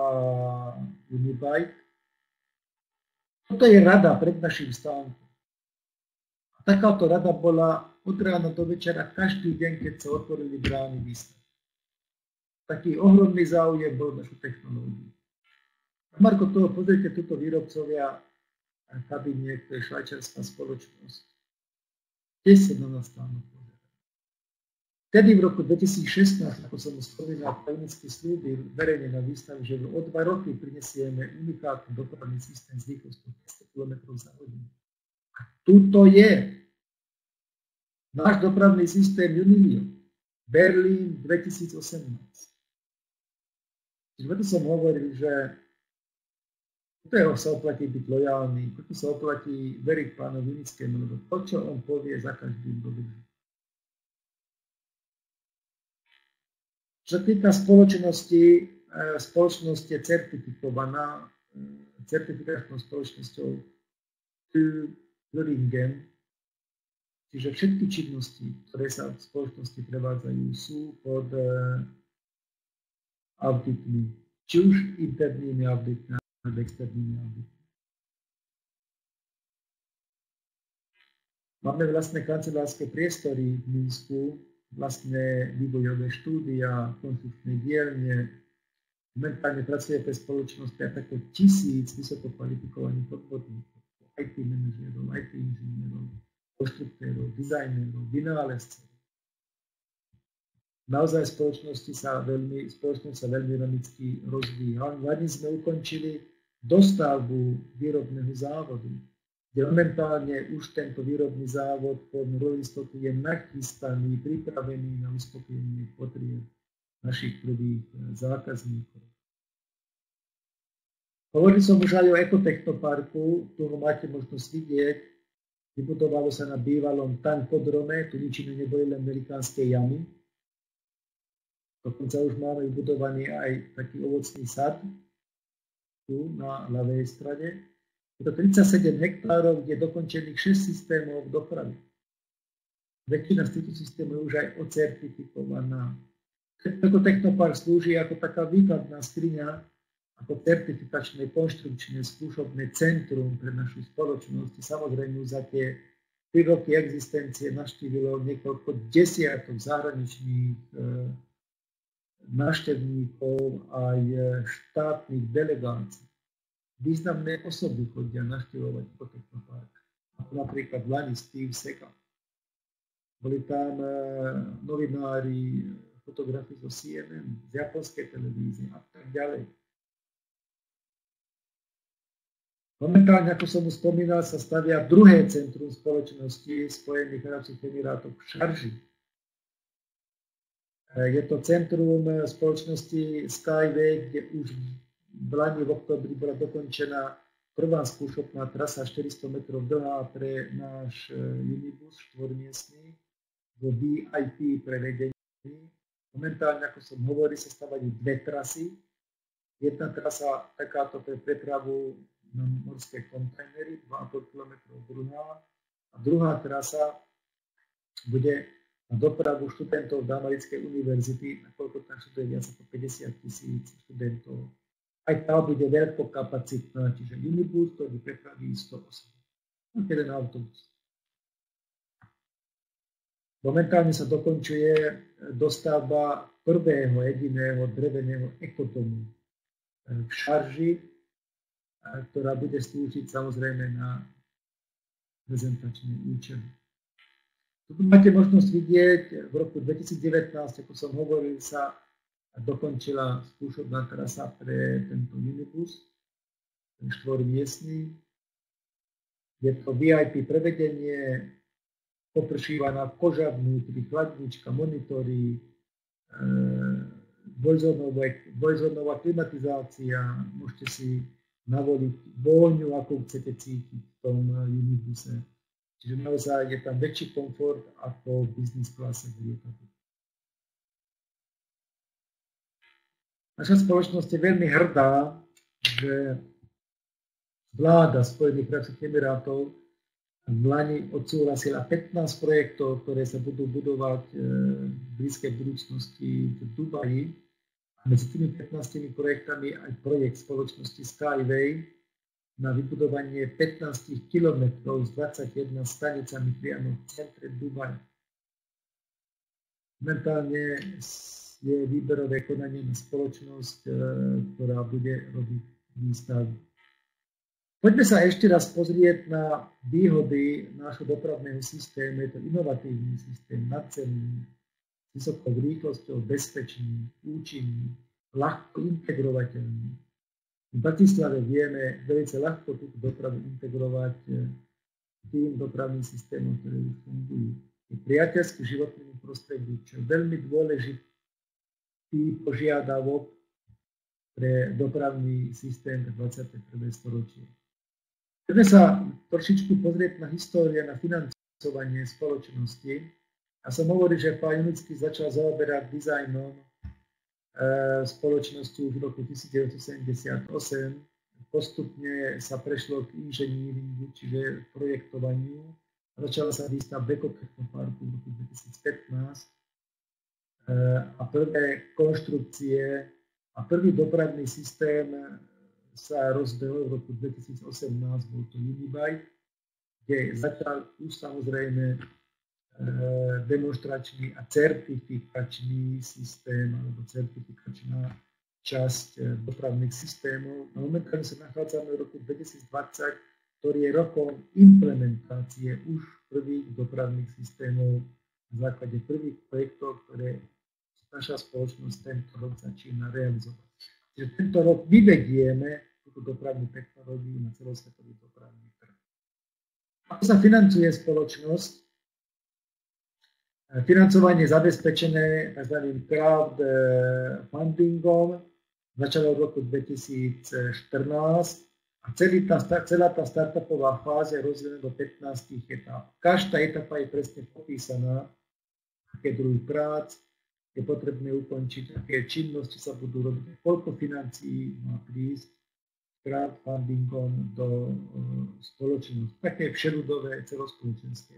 Unibike. Toto je rada pred našim stánkom. A takáto rada bola od rána do večera, každý deň, keď sa otvorili brány výstav. Taký ohromný záujem bol našu technológiu. Marko, toho pozrite, tuto výrobcovia, kabinie, to je švajčiarska spoločnosť. Kde sa na nás stále pozerá? Vtedy v roku dvetisícšestnásť, ako som spomínal, pevnický slúbil verejne na výstavu, že o dva roky prinesieme unikátny dopravný systém s rýchlosťou dvesto kilometrov za hodinu. A tuto je náš dopravný systém Unilio, Berlín dvetisícosemnásť. Preto som hovoril, že preto sa oplatí byť lojálny, preto sa oplatí veriť pánu Junickému, lebo to, čo on povie, za každým dodrží. Čo sa týka spoločnosti, spoločnosť je certifikovaná certifikačnou spoločnosťou Turingen. Čiže všetky činnosti, ktoré sa v spoločnosti prevádzajú, sú pod auditmi, či už internými auditmi, alebo externými auditmi. Máme vlastné kancelárske priestory v Minsku, vlastné vývojové štúdia, konstrukčné dielne. Momentálne pracuje pre spoločnosť takto tisíc vysokokvalifikovaných odborníkov, í té manažérov, í té inžinierov, konštruktérov, dizajnerov, vynálezcov. Naozaj spoločnosti sa veľmi, spoločnosť sa veľmi dynamicky rozvíja. Hlavne sme ukončili dostavbu výrobného závodu, kde momentálne už tento výrobný závod pod nulovou istotou je nachystaný, pripravený na uspokojenie potrieb našich prvých zákazníkov. Hovoril som už aj o EcoTechnoParku, ktorú máte možnosť vidieť. Vybudovalo sa na bývalom tankodrome, tu nič iné neboli, len veľkánske jamy. Dokonca už máme vybudovaný aj taký ovocný sad, tu na ľavej strane. Je to tridsaťsedem hektárov, kde je dokončených šesť systémov dopravy. Väčšina z týchto systémov je už aj ocertifikovaná. EcoTechnoPark slúži ako taká výkladná skriňa, ako certifikačné, konštrukčné, skúšobné centrum pre našu spoločnosť. Samozrejme, za tie tri roky existencie navštívilo niekoľko desiatok zahraničných návštevníkov aj štátnych delegácií. Významné osoby chodia navštevovať EcoTechnoPark. Napríklad Lani Steve Seka. Boli tam novinári, fotografi zo C N N, z japonskej televízie a tak ďalej. Momentálne, ako som už spomínal, sa stavia druhé centrum spoločnosti Spojených arabských emirátov v Šarži. Je to centrum spoločnosti SkyWay, kde už v lani v októbri bola dokončená prvá skúšobná trasa štyristo metrov dlhá pre náš Unibus štvormiestny vo vé í pé prevedení. Momentálne, ako som hovoril, sa stavajú dve trasy. Jedna trasa takáto pre prepravu na morské kontajnery, dva a pol kilometra druhá. A druhá trasa bude na dopravu študentov z Americkej univerzity, nakoľko tam študuje viac ako päťdesiat tisíc študentov. Aj tá bude veľkokapacitná, čiže Unibus, ktorý prepraví sto osem. Jeden autobus. Momentálne sa dokončuje dostavba prvého jediného dreveného ekodomu v Šarži, ktorá bude slúžiť samozrejme na prezentačné účely. Tu máte možnosť vidieť, v roku dvetisícdevätnásť, ako som hovoril, sa dokončila skúšobná trasa pre tento Unibus, ten štvormiestny. Je to vé í pé prevedenie, popršívaná koža vnútri, chladnička, monitory, dvojzónová klimatizácia, môžete si navoliť vôňu, ako chcete cítiť v tom Unibuse. Čiže naozaj je tam väčší komfort ako v business klase v lietadle. Naša spoločnosť je veľmi hrdá, že vláda Spojených arabských emirátov v Lani odsúhlasila pätnásť projektov, ktoré sa budú budovať v blízkej budúcnosti v Dubaji. A medzi tými pätnástimi projektami aj projekt spoločnosti SkyWay na vybudovanie pätnásť kilometrov s dvadsaťjeden stanicami priamo v centre Dubaja. Momentálne je výberové konanie na spoločnosť, ktorá bude robiť výstavbu. Poďme sa ešte raz pozrieť na výhody nášho dopravného systému. Je to inovatívny systém, nadcenný, vysokou rýchlosťou, bezpečný, účinný, ľahko integrovateľný. V Bratislave vieme veľmi ľahko túto dopravu integrovať tým dopravným systémom, ktoré už fungujú. Je priateľský životnému prostrediu, čo je veľmi dôležitý požiadavok pre dopravný systém dvadsiateho prvého storočia. Chceme sa trošičku pozrieť na históriu, na financovanie spoločnosti. Ja som hovoril, že pán Junickij začal zaoberať dizajnom spoločnosti už v roku devätnásťsedemdesiatosem. Postupne sa prešlo k inžiníringu, čiže projektovaniu. Začala sa výstavba EcoTechnoParku v roku dvetisícpätnásť a prvé konštrukcie a prvý dopravný systém sa rozbehol v roku dvetisícosemnásť, bol to Unibike, kde začal už samozrejme demonstračný a certifikačný systém alebo certifikačná časť dopravných systémov. Na momentálne sa nachádzame v roku dvetisícdvadsať, ktorý je rokom implementácie už prvých dopravných systémov na základe prvých projektov, ktoré naša spoločnosť tento rok začína realizovať. Čiže tento rok vyvedieme túto dopravnú technológiu na celosvetový dopravný trh. Ako sa financuje spoločnosť? Financovanie je zabezpečené tzv. Crowdfundingom, začalo v roku dvetisícštrnásť. A tá, celá tá startupová fáza je rozdelená do pätnástich etáp. Každá etapa je presne popísaná, aké druhy prác je potrebné ukončiť, aké činnosti sa budú robiť, koľko financií má prísť crowdfundingom do uh, spoločnosti. Také všerudové celospoločenské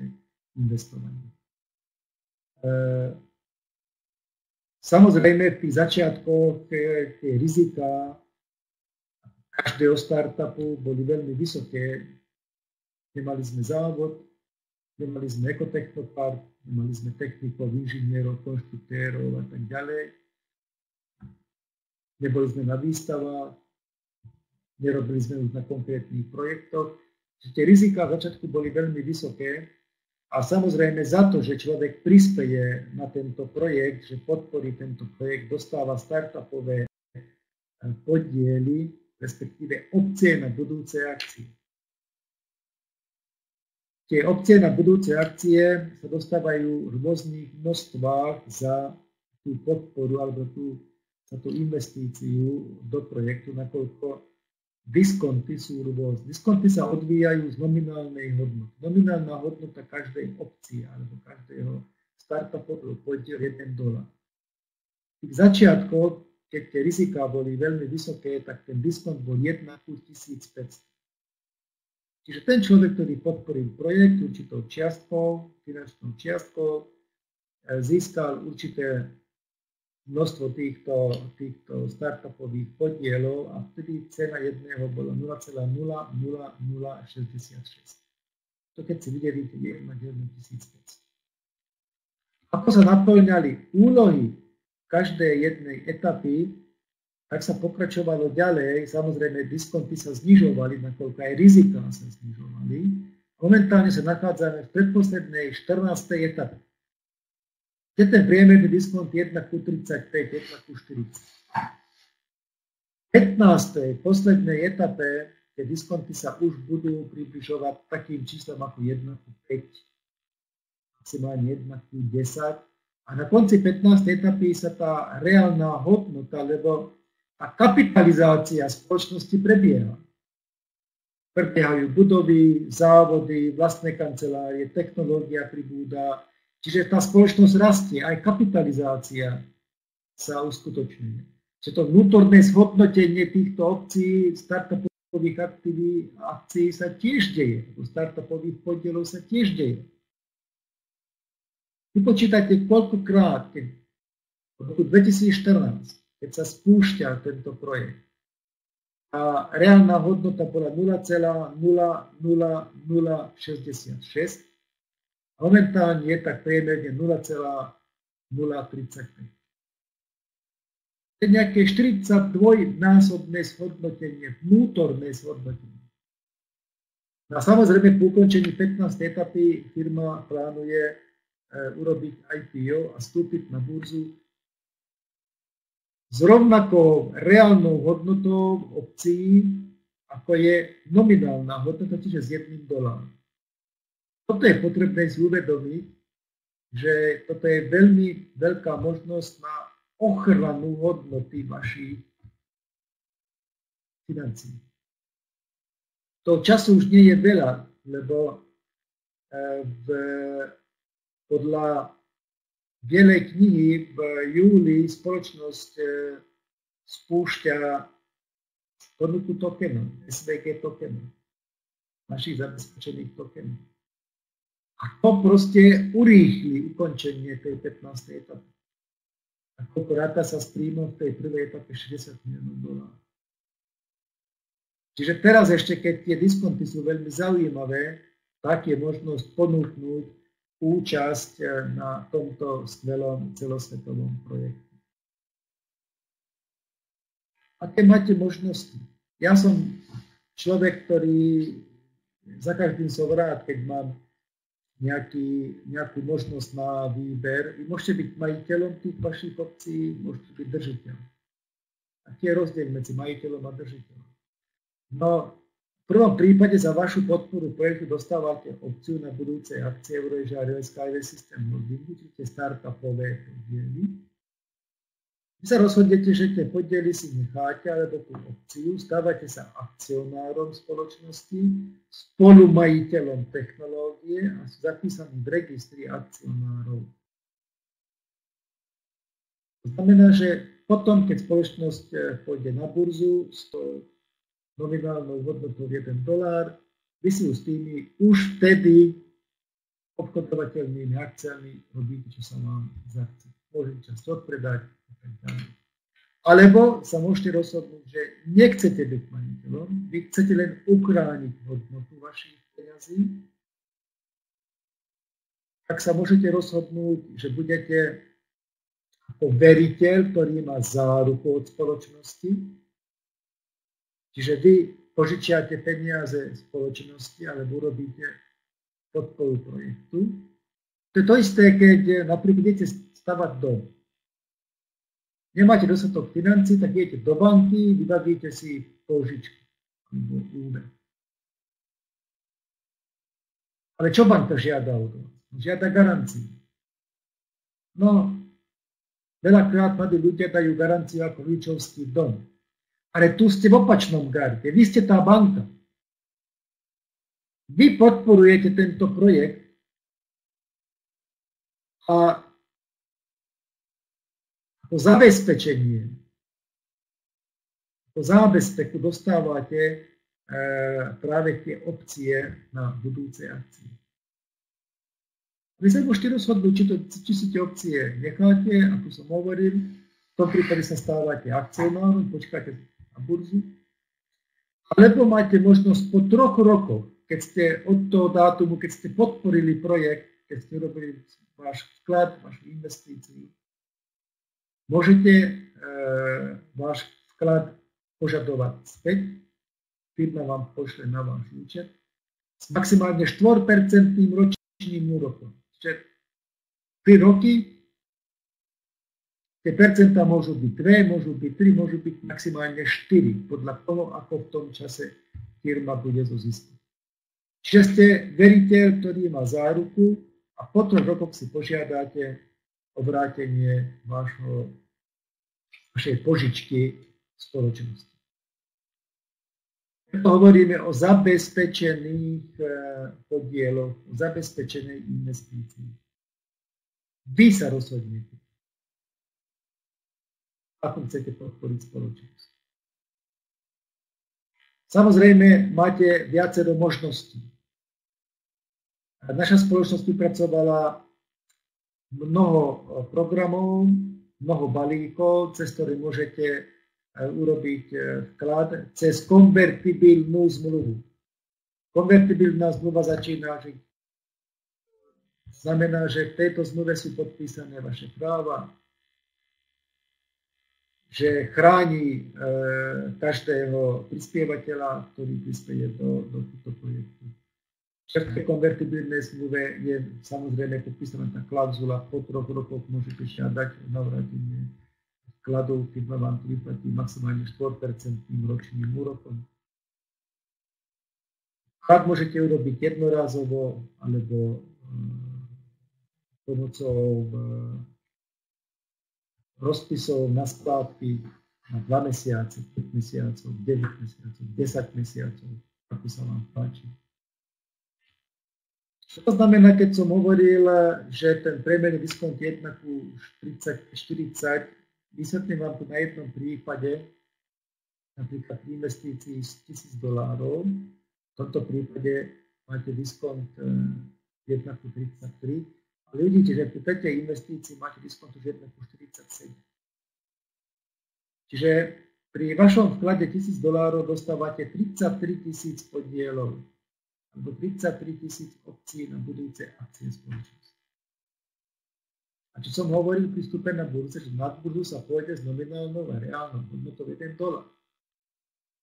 investovanie. Uh, samozrejme, v tých začiatkoch tie rizika každého startupu boli veľmi vysoké. Nemali sme závod, nemali sme EcoTechnoPark, nemali sme technikov, inžinierov, konštruktérov a tak ďalej. Neboli sme na výstavách, nerobili sme už na konkrétnych projektoch. Tie riziká v začiatku boli veľmi vysoké a samozrejme za to, že človek prispeje na tento projekt, že podporí tento projekt, dostáva startupové podiely, respektíve opcie na budúce akcie. Tie opcie na budúce akcie sa dostávajú v rôznych množstvách za tú podporu alebo tú, za tú investíciu do projektu, nakoľko diskonty sú rôzne. Diskonty sa odvíjajú z nominálnej hodnoty. Nominálna hodnota každej opcie alebo každého startupového podielu je jeden dolár. V začiatkoch, keď tie riziká boli veľmi vysoké, tak ten diskont bol jeden ku tisícpäťsto. Čiže ten človek, ktorý podporil projekt určitou čiastkou, finančnou čiastkou, získal určité množstvo týchto, týchto startupových podielov a vtedy cena jedného bola nula celá nula nula nula šesťdesiatšesť. To keď si vidíte, je jeden ku tisícpäťsto. Ako sa naplňali úlohy každej jednej etapy, tak sa pokračovalo ďalej. Samozrejme, diskonty sa znižovali, nakoľko aj riziká sa znižovali. Momentálne sa nachádzame v predposlednej štrnástej etape. Je ten priemerný diskont jeden ku tridsaťpäť, jeden ku štyridsať. V pätnástej poslednej etape tie diskonty sa už budú približovať takým číslom ako jeden ku päť, maximálne jeden ku desať. A na konci pätnástej etapy sa tá reálna hodnota, lebo tá kapitalizácia spoločnosti prebieha. Prebiehajú budovy, závody, vlastné kancelárie, technológia pribúda. Čiže tá spoločnosť rastie, aj kapitalizácia sa uskutočňuje. Čiže to vnútorné zhodnotenie týchto opcií, startupov startupových akcií sa tiež deje, u startupových podielov sa tiež deje. Vypočítajte, koľkokrát od roku dvetisícštrnásť, keď sa spúšťa tento projekt, a reálna hodnota bola nula celá nula nula nula šesťdesiatšesť a momentálne je tak priemerne nula celá nula tridsaťpäť. Nejaké štyridsaťdvojnásobné zhodnotenie, vnútorné zhodnotenie. A samozrejme, po ukončení pätnástej etapy firma plánuje urobiť í pé ó a vstúpiť na burzu s rovnakou reálnou hodnotou opcií, ako je nominálna hodnota, čiže s jedným dolárom. Toto je potrebné si uvedomiť, že toto je veľmi veľká možnosť na ochranu hodnoty vašich financií. To času už nie je veľa, lebo podľa bielej knihy v júli spoločnosť spúšťa ponuku tokenov, es vé gé tokenov, našich zabezpečených tokenov. A to proste urýchli ukončenie tej pätnástej etapy. A korporáta sa spríjma v tej prvej etape šesťdesiat miliónov dolárov. Čiže teraz ešte, keď tie diskonty sú veľmi zaujímavé, tak je možnosť ponúknuť účasť na tomto skvelom celosvetovom projekte. Aké máte možnosti? Ja som človek, ktorý za každým som rád, keď mám Nejaký, nejakú možnosť na výber. Vy môžete byť majiteľom tých vašich opcií, môžete byť držiteľom. Aký je rozdiel medzi majiteľom a držiteľom? No, v prvom prípade za vašu podporu projektu dostávate opciu na budúcej akcie Euro Asia SkyWay System Holdingu, čiže startupové podiely. Vy sa rozhodnete, že tie podiely si necháte, alebo tú opciu, stávate sa akcionárom spoločnosti, spolumajiteľom technológie a sú zapísaní v registri akcionárov. To znamená, že potom, keď spoločnosť pôjde na burzu s nominálnou hodnotou jeden dolár, vy si ju s tými už vtedy obchodovateľnými akciami robíte, čo sa vám zachce. Môžete časť odpredať. Alebo sa môžete rozhodnúť, že nechcete byť majiteľom, vy chcete len uchrániť hodnotu vašich peňazí, tak sa môžete rozhodnúť, že budete ako veriteľ, ktorý má záruku od spoločnosti, čiže vy požičiate peniaze spoločnosti alebo urobíte podporu projektu. To je to isté, keď napríklad budete stavať dom. Nemáte dostatok financí, tak idete do banky, vybavíte si požičky alebo úver. Ale čo banka žiada od vás? Žiada garanciu. No, veľakrát mladí ľudia dajú garanciu ako rodičovský dom. Ale tu ste v opačnom garde. Vy ste tá banka. Vy podporujete tento projekt a to zabezpečenie, to zábezpeku dostávate práve tie opcie na budúce akcie. Vy sa môžete rozhodnúť, či si tie opcie necháte, ako som hovoril, v tom prípade sa stávate akcionárom, počkáte na burzu, alebo máte možnosť po troch rokoch, keď ste od toho dátumu, keď ste podporili projekt, keď ste robili váš vklad, vašu investíciu, môžete váš vklad požadovať späť, firma vám pošle na váš účet s maximálne štyri percentá ročným úrokom. Čiže tri roky, tie percentá môžu byť dve, môžu byť tri, môžu byť maximálne štyri, podľa toho, ako v tom čase firma bude zo zisku. Čiže ste veriteľ, ktorý má záruku a po troch rokoch si požiadate obrátenie vašej požičky spoločnosti. Preto hovoríme o zabezpečených podieloch, o zabezpečenej investícii. Vy sa rozhodnete, ako chcete podporiť spoločnosť. Samozrejme, máte viacero možností. Naša spoločnosť vypracovala mnoho programov, mnoho balíkov, cez ktoré môžete urobiť vklad cez konvertibilnú zmluvu. Konvertibilná zmluva začína, že znamená, že v tejto zmluve sú podpísané vaše práva, že chrání každého prispievateľa, ktorý prispieje do, do týchto projektu. V každej konvertibilnej zmluve je samozrejme podpísaná tá klauzula, po troch rokoch môžete žiadať navratenie vkladov, keď vám to vyplatí maximálne štyri percentným ročným úrokom. Vklad môžete urobiť jednorázovo alebo pomocou rozpisov na splátky na dva mesiace, päť mesiacov, deväť mesiacov, desať mesiacov, ako sa vám páči. Čo to znamená, keď som hovoril, že ten priemerný diskont je jedna ku štyridsať, vysvetlím vám to na jednom prípade, napríklad pri investícii tisíc dolárov, v tomto prípade máte diskont jedna ku tridsaťtri, ale vidíte, že pri tretej investícii máte diskont už jedna ku štyridsaťsedem. Čiže pri vašom vklade tisíc dolárov dostávate tridsaťtri tisíc podielov alebo tridsaťtri tisíc opcií na budúce akcie spoločnosti. A čo som hovoril pri vstupe na burze, že na burzu sa pôjde s nominálnou a reálnou hodnotou jeden dolár.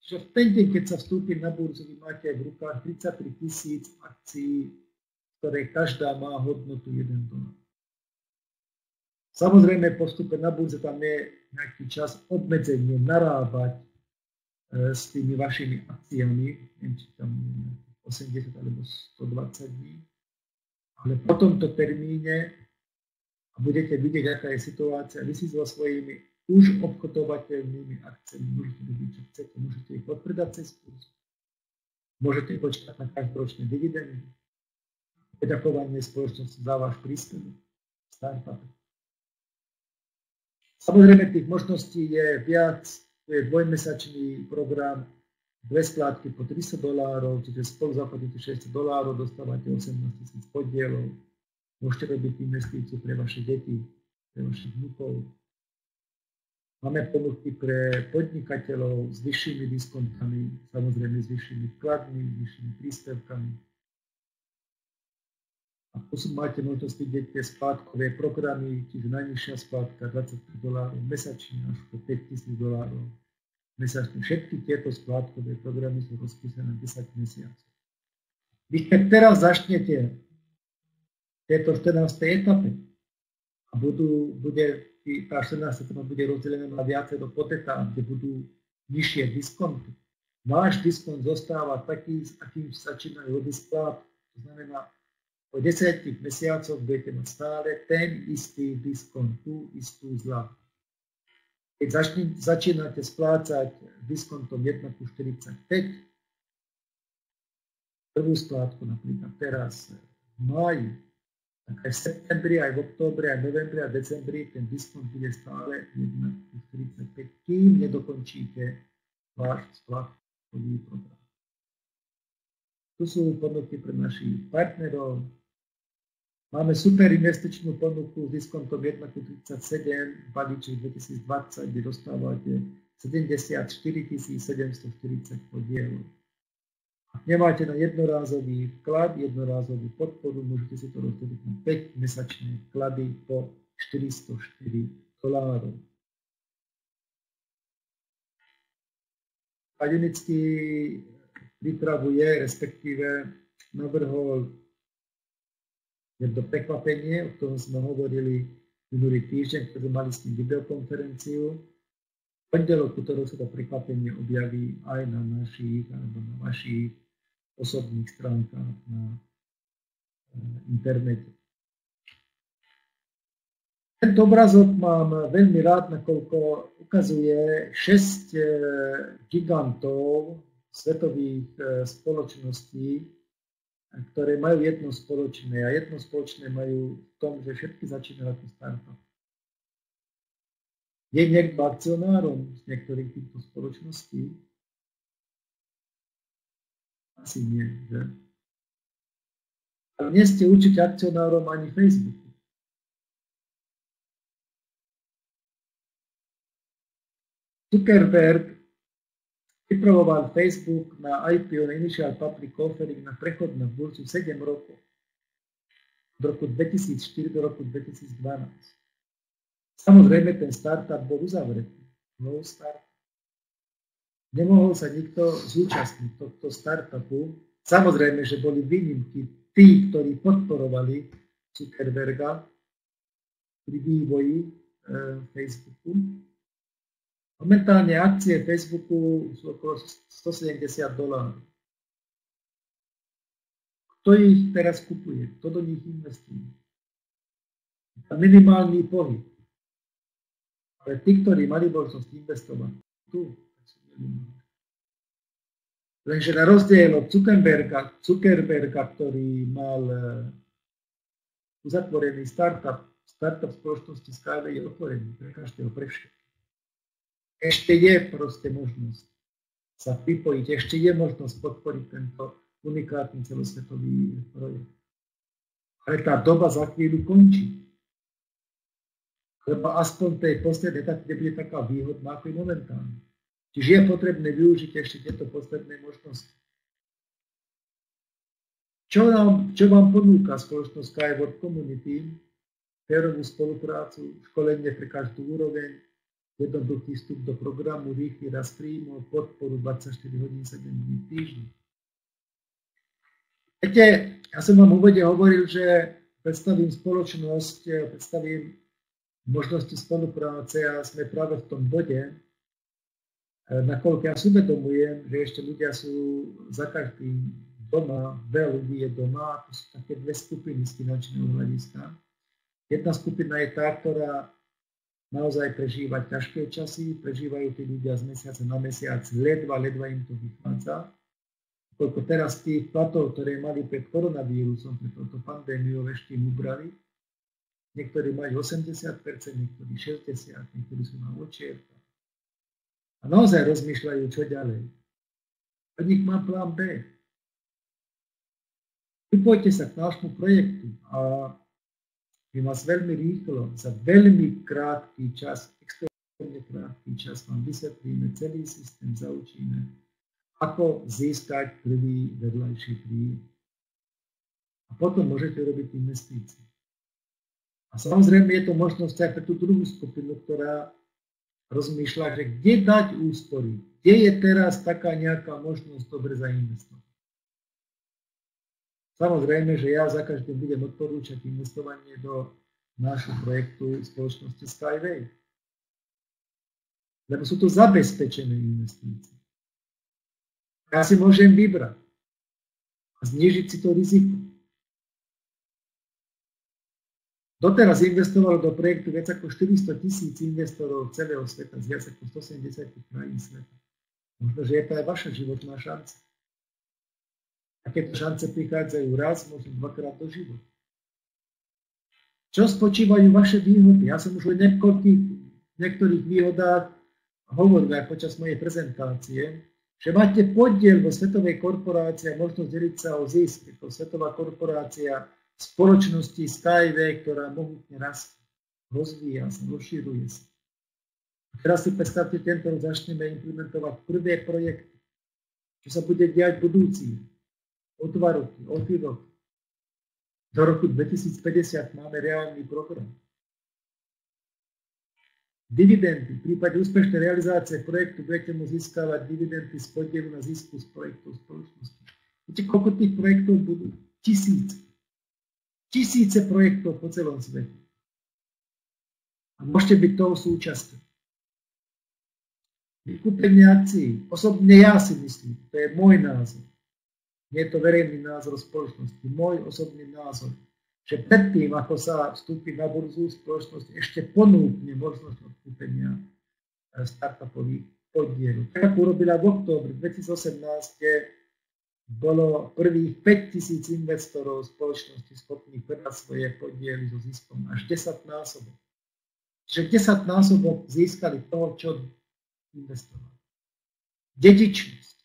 Čiže v ten deň, keď sa vstúpi na burzu, vy máte v rukách tridsaťtri tisíc akcií, ktoré každá má hodnotu jeden dolár. Samozrejme, po vstupe na burze tam je nejaký čas obmedzenie narábať s tými vašimi akciami, neviem, či tam osemdesiat alebo stodvadsať dní, ale po tomto termíne budete vidieť, aká je situácia. Vy si so svojimi už obchodovateľnými akciami môžete robiť, čo chcete, môžete ich odpredať cez kurz, môžete ich počkať na každoročné dividendy, poďakovanie spoločnosti za váš príspevok, startup. Samozrejme, tých možností je viac, to je dvojmesačný program, dve splátky po tristo dolárov, čiže spolu zaplatíte šesťsto dolárov, dostávate osemnásť tisíc podielov, môžete robiť investíciu pre vaše deti, pre vašich vnukov. Máme ponuky pre podnikateľov s vyššími diskontami, samozrejme s vyššími vkladmi, s vyššími príspevkami. A potom máte možnosť vidieť tie splátkovej programy, čiže najnižšia splátka dvadsaťpäť dolárov mesačne až po päťtisíc dolárov mesačne. Všetky tieto splátkovej programy sú rozpísané desať mesiacov. Vy keď teraz začnete v tejto štrnástej etape a budú, bude, tá štrnásta etapa bude rozdelená na viacero podetá, kde budú nižšie diskonty. Váš diskont zostáva taký, s akým začínajú robiť splátky. To znamená, po desať mesiacov budete mať stále ten istý diskont, tú istú zľavu. Keď začne, začínate splácať diskontom jedna ku štyridsaťpäť, prvú splátku napríklad teraz v máji, tak aj v septembri, aj v októbri, aj v novembri, aj v decembri ten diskont bude stále jedna ku štyridsaťpäť, kým nedokončíte váš splátkový program. Tu sú ponuky pre našich partnerov. Máme super investičnú ponuku s diskontom jedna ku tridsaťsedem, balíček dvetisícdvadsať, kde dostávate sedemdesiatštyri tisíc sedemstoštyridsať podielov. Ak nemáte na jednorázový vklad, jednorázovú podporu, môžete si to rozdeliť na päť mesačné vklady po štyristoštyri dolárov. Pán Junický pripravuje, respektíve navrhol jedno prekvapenie, o ktorom sme hovorili minulý týždeň, ktorý mali s tým videokonferenciu. V pondelok, ktorého sa to prekvapenie objaví aj na našich alebo na vašich osobných stránkach na internete. Tento obrazok mám veľmi rád, nakoľko ukazuje šesť gigantov svetových spoločností, ktoré majú jedno spoločné, a jedno spoločné majú v tom, že všetky začínajú ako startup. Je niekto akcionárom z niektorých týchto spoločností? Asi nie, že? A nie ste určite akcionárom ani Facebooku. Zuckerberg pripravoval Facebook na í pé ó, na Initial Public Offering, na prechod na burzu sedem rokov. Od roku dvetisícštyri do roku dvetisícdvanásť. Samozrejme, ten startup bol uzavretý. No startup. Nemohol sa nikto zúčastniť tohto startupu. Samozrejme, že boli výnimky tí, ktorí podporovali Zuckerberga pri vývoji e, Facebooku. Momentálne akcie Facebooku sú okolo stosedemdesiat dolárov. Kto ich teraz kupuje? Kto do nich investuje? Minimálny pohyb. Ale tí, ktorí mali možnosť investovať tu, takže na rozdiel od Zuckerberga, Zuckerberga, ktorý mal uzatvorený startup, startup spoločnosti Skyway je otvorený pre každého, pre všetkých. Ešte je proste možnosť sa pripojiť, ešte je možnosť podporiť tento unikátny celosvetový projekt. Ale tá doba za chvíľu končí. Lebo aspoň tej poslednej etapy nebude taká výhodná, ako je momentálne. Čiže je potrebné využiť ešte tieto posledné možnosti. Čo, nám, čo vám ponúka spoločnosť Sky World Community? Férovú spoluprácu, školenie pre každú úroveň, jednoduchý vstup do programu, rýchly rast príjmov, podporu dvadsaťštyri hodín sedem dní v týždni. Viete, ja som vám v úvode hovoril, že predstavím spoločnosť, predstavím možnosti spolupráce a sme práve v tom bode, nakoľko ja si uvedomujem, že ešte ľudia sú za každým doma, veľa ľudí je doma, to sú také dve skupiny z finančného hľadiska. Jedna skupina je tá, ktorá naozaj prežíva ťažké časy, prežívajú tí ľudia z mesiaca na mesiac, ledva, ledva im to vychádza. Koľko teraz tých platov, ktoré mali pred koronavírusom, pred touto pandémiou ešte im ubrali. Niektorí majú osemdesiat percent, niektorí šesťdesiat percent, niektorí sú na očierka. A naozaj rozmýšľajú, čo ďalej. Od nich mám plán B. Pripojte sa k nášmu projektu a my vás veľmi rýchlo, za veľmi krátky čas, extrémne krátky čas vám vysvetlíme celý systém, zaučíme, ako získať prvý vedľajší príjem. A potom môžete robiť investície. A samozrejme je to možnosť aj pre tú druhú skupinu, ktorá rozmýšľa, že kde dať úspory, kde je teraz taká nejaká možnosť dobre zainvestovať. Samozrejme, že ja za každým budem odporúčať investovanie do nášho projektu spoločnosti Skyway. Lebo sú to zabezpečené investície. Ja si môžem vybrať a znížiť si to riziko. Doteraz investovalo do projektu viac ako štyristo tisíc investorov celého sveta z viac ako stosedemdesiat krajín sveta. Možno, že je to aj vaša životná šanca. Takéto šance prichádzajú raz, možno dvakrát do života. Čo spočívajú vaše výhody? Ja som už o niektorých výhodách hovoril aj počas mojej prezentácie, že máte podiel vo svetovej korporácii a možnosť deliť sa o zisk. To svetová korporácia spoločnosti Skyway, ktorá mohutne rastie, rozvíja sa, rozširuje sa. A teraz si predstavte, tento rok začneme implementovať prvé projekty, čo sa bude diať v budúci, o dva roky, o tri roky. Do roku dvetisícpäťdesiat máme reálny program. Dividendy, v prípade úspešnej realizácie projektu budete môcť získavať dividendy z podielu na zisku z projektov spoločnosti. Viete, koľko tých projektov budú? Tisíc. Tisíce projektov po celom svete. A môžete byť toho súčasťou. Vykúpenie akcií. Osobne ja si myslím, to je môj názor. Nie je to verejný názor spoločnosti. Môj osobný názor, že predtým, ako sa vstúpi na burzu, spoločnosť ešte ponúkne možnosť odkúpenia startupových podielov. Tak ako urobila v októbri dvetisícosemnásť, bolo prvých päťtisíc investorov spoločnosti schopných predať svoje podiely so ziskom až desaťnásobok. Čiže desaťnásobok získali toho, čo investovali. Dedičnosť.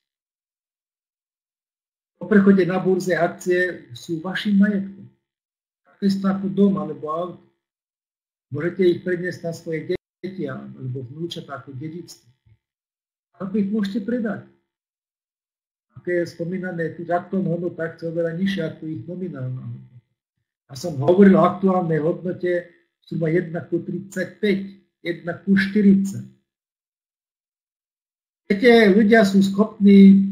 Po prechode na burze akcie sú vašim majetkom. Takisto ako dom alebo auto. Môžete ich predniesť na svoje deti alebo vnúčatá ako dedičstvo. Alebo ich môžete predať. Také spomínané tých aktuálnych hodnotách je oveľa nižšie ako ich nominálna hodnota. A som hovoril o aktuálnej hodnote suma jedna ku tridsaťpäť, jedna ku štyridsať. Viete, ľudia sú schopní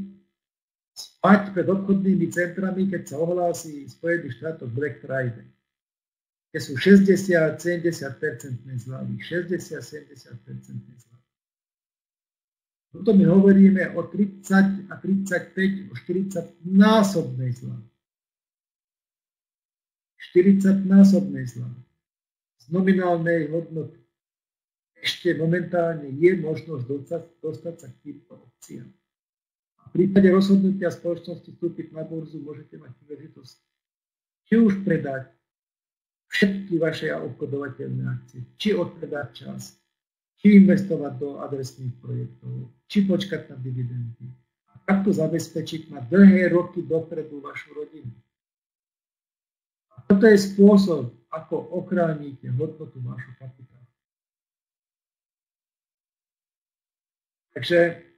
spať pred obchodnými centrami, keď sa ohlási Spojených štátov Black Friday. Keď sú šesťdesiat sedemdesiat percent zľavy, šesťdesiat sedemdesiat percent zľavy. Toto my hovoríme o tridsať a tridsaťpäť, o štyridsaťnásobnej zľavy. štyridsaťnásobnej zľavy. Z nominálnej hodnoty. Ešte momentálne je možnosť dostať sa k týmto opciám. V prípade rozhodnutia spoločnosti vstúpiť na burzu môžete mať príležitosť či už predať všetky vaše obchodovateľné akcie, či odpredať čas, či investovať do adresných projektov, či počkať na dividendy. A takto zabezpečiť na dlhé roky dopredu vašu rodinu. A toto je spôsob, ako ochránite hodnotu vášho kapitálu. Takže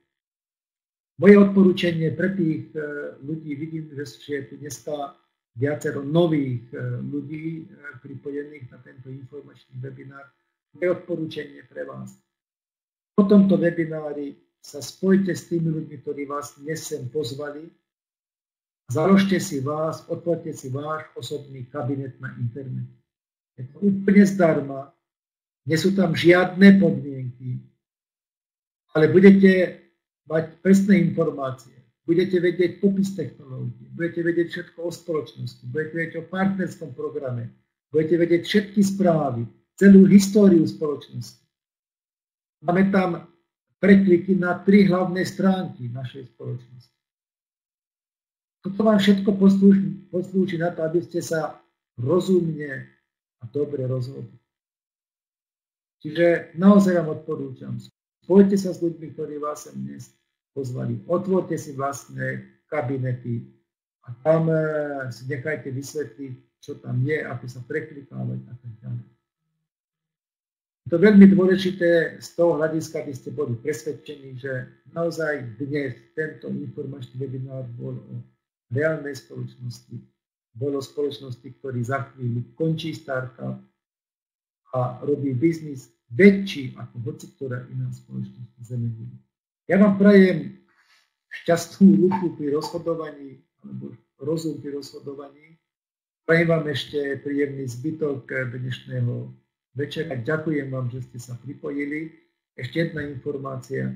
moje odporúčanie pre tých ľudí, vidím, že je tu dneska viacero nových ľudí pripojených na tento informačný webinár. Moje odporúčanie pre vás. Po tomto webinári sa spojte s tými ľuďmi, ktorí vás dnes sem pozvali. Založte si vás, otvorte si váš osobný kabinet na internete. Je to úplne zdarma, nie sú tam žiadne podmienky, ale budete mať presné informácie, budete vedieť popis technológií, budete vedieť všetko o spoločnosti, budete vedieť o partnerskom programe, budete vedieť všetky správy, celú históriu spoločnosti. Máme tam prekliky na tri hlavné stránky našej spoločnosti. Toto vám všetko poslúži na to, aby ste sa rozumne a dobre rozhodli. Čiže naozaj vám odporúčam. Spojte sa s ľuďmi, ktorí vás sem dnes pozvali. Otvorte si vlastné kabinety a tam si nechajte vysvetliť, čo tam je, ako sa preklikávať a tak ďalej. Je to veľmi dôležité z toho hľadiska, aby ste boli presvedčení, že naozaj dnes tento informačný webinár bol o reálnej spoločnosti, bol o spoločnosti, ktorý za chvíľu končí startup a robí biznis väčší ako hoci ktorá iná spoločnosť na Zemi. Ja vám prajem šťastnú ruku pri rozhodovaní, alebo rozum pri rozhodovaní. Prajem vám ešte príjemný zbytok dnešného večera. Ďakujem vám, že ste sa pripojili. Ešte jedna informácia.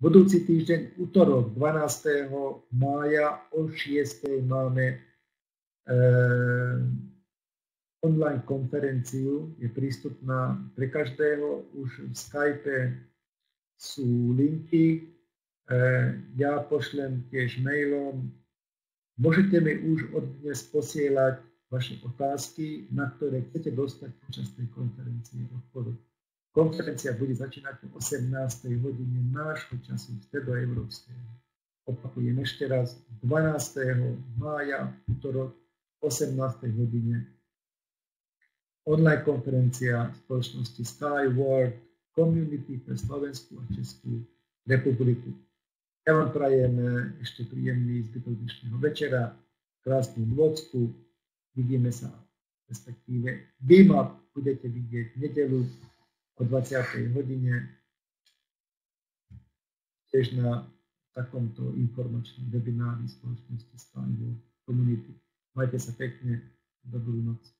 Budúci týždeň, utorok, dvanásteho mája o šiestej máme výsledky. Online konferenciu je prístupná pre každého, už v Skype sú linky, ja pošlem tiež mailom. Môžete mi už od dnes posielať vaše otázky, na ktoré chcete dostať počas tej konferencie odpoveď. Konferencia bude začínať o osemnástej hodine nášho času, stredoeurópskeho. Opakujem ešte raz, dvanásteho mája, utorok, osemnástej hodine. Online konferencia spoločnosti Sky World Community pre Slovensku a Českú republiku. Ja vám prajem ešte príjemný zbytok dnešného večera, krásnu nôcku, vidíme sa, respektíve vy ma budete vidieť v nedeľu o dvadsiatej hodine, tiež na takomto informačnom webinári spoločnosti Sky World Community. Majte sa pekne, dobrú noc.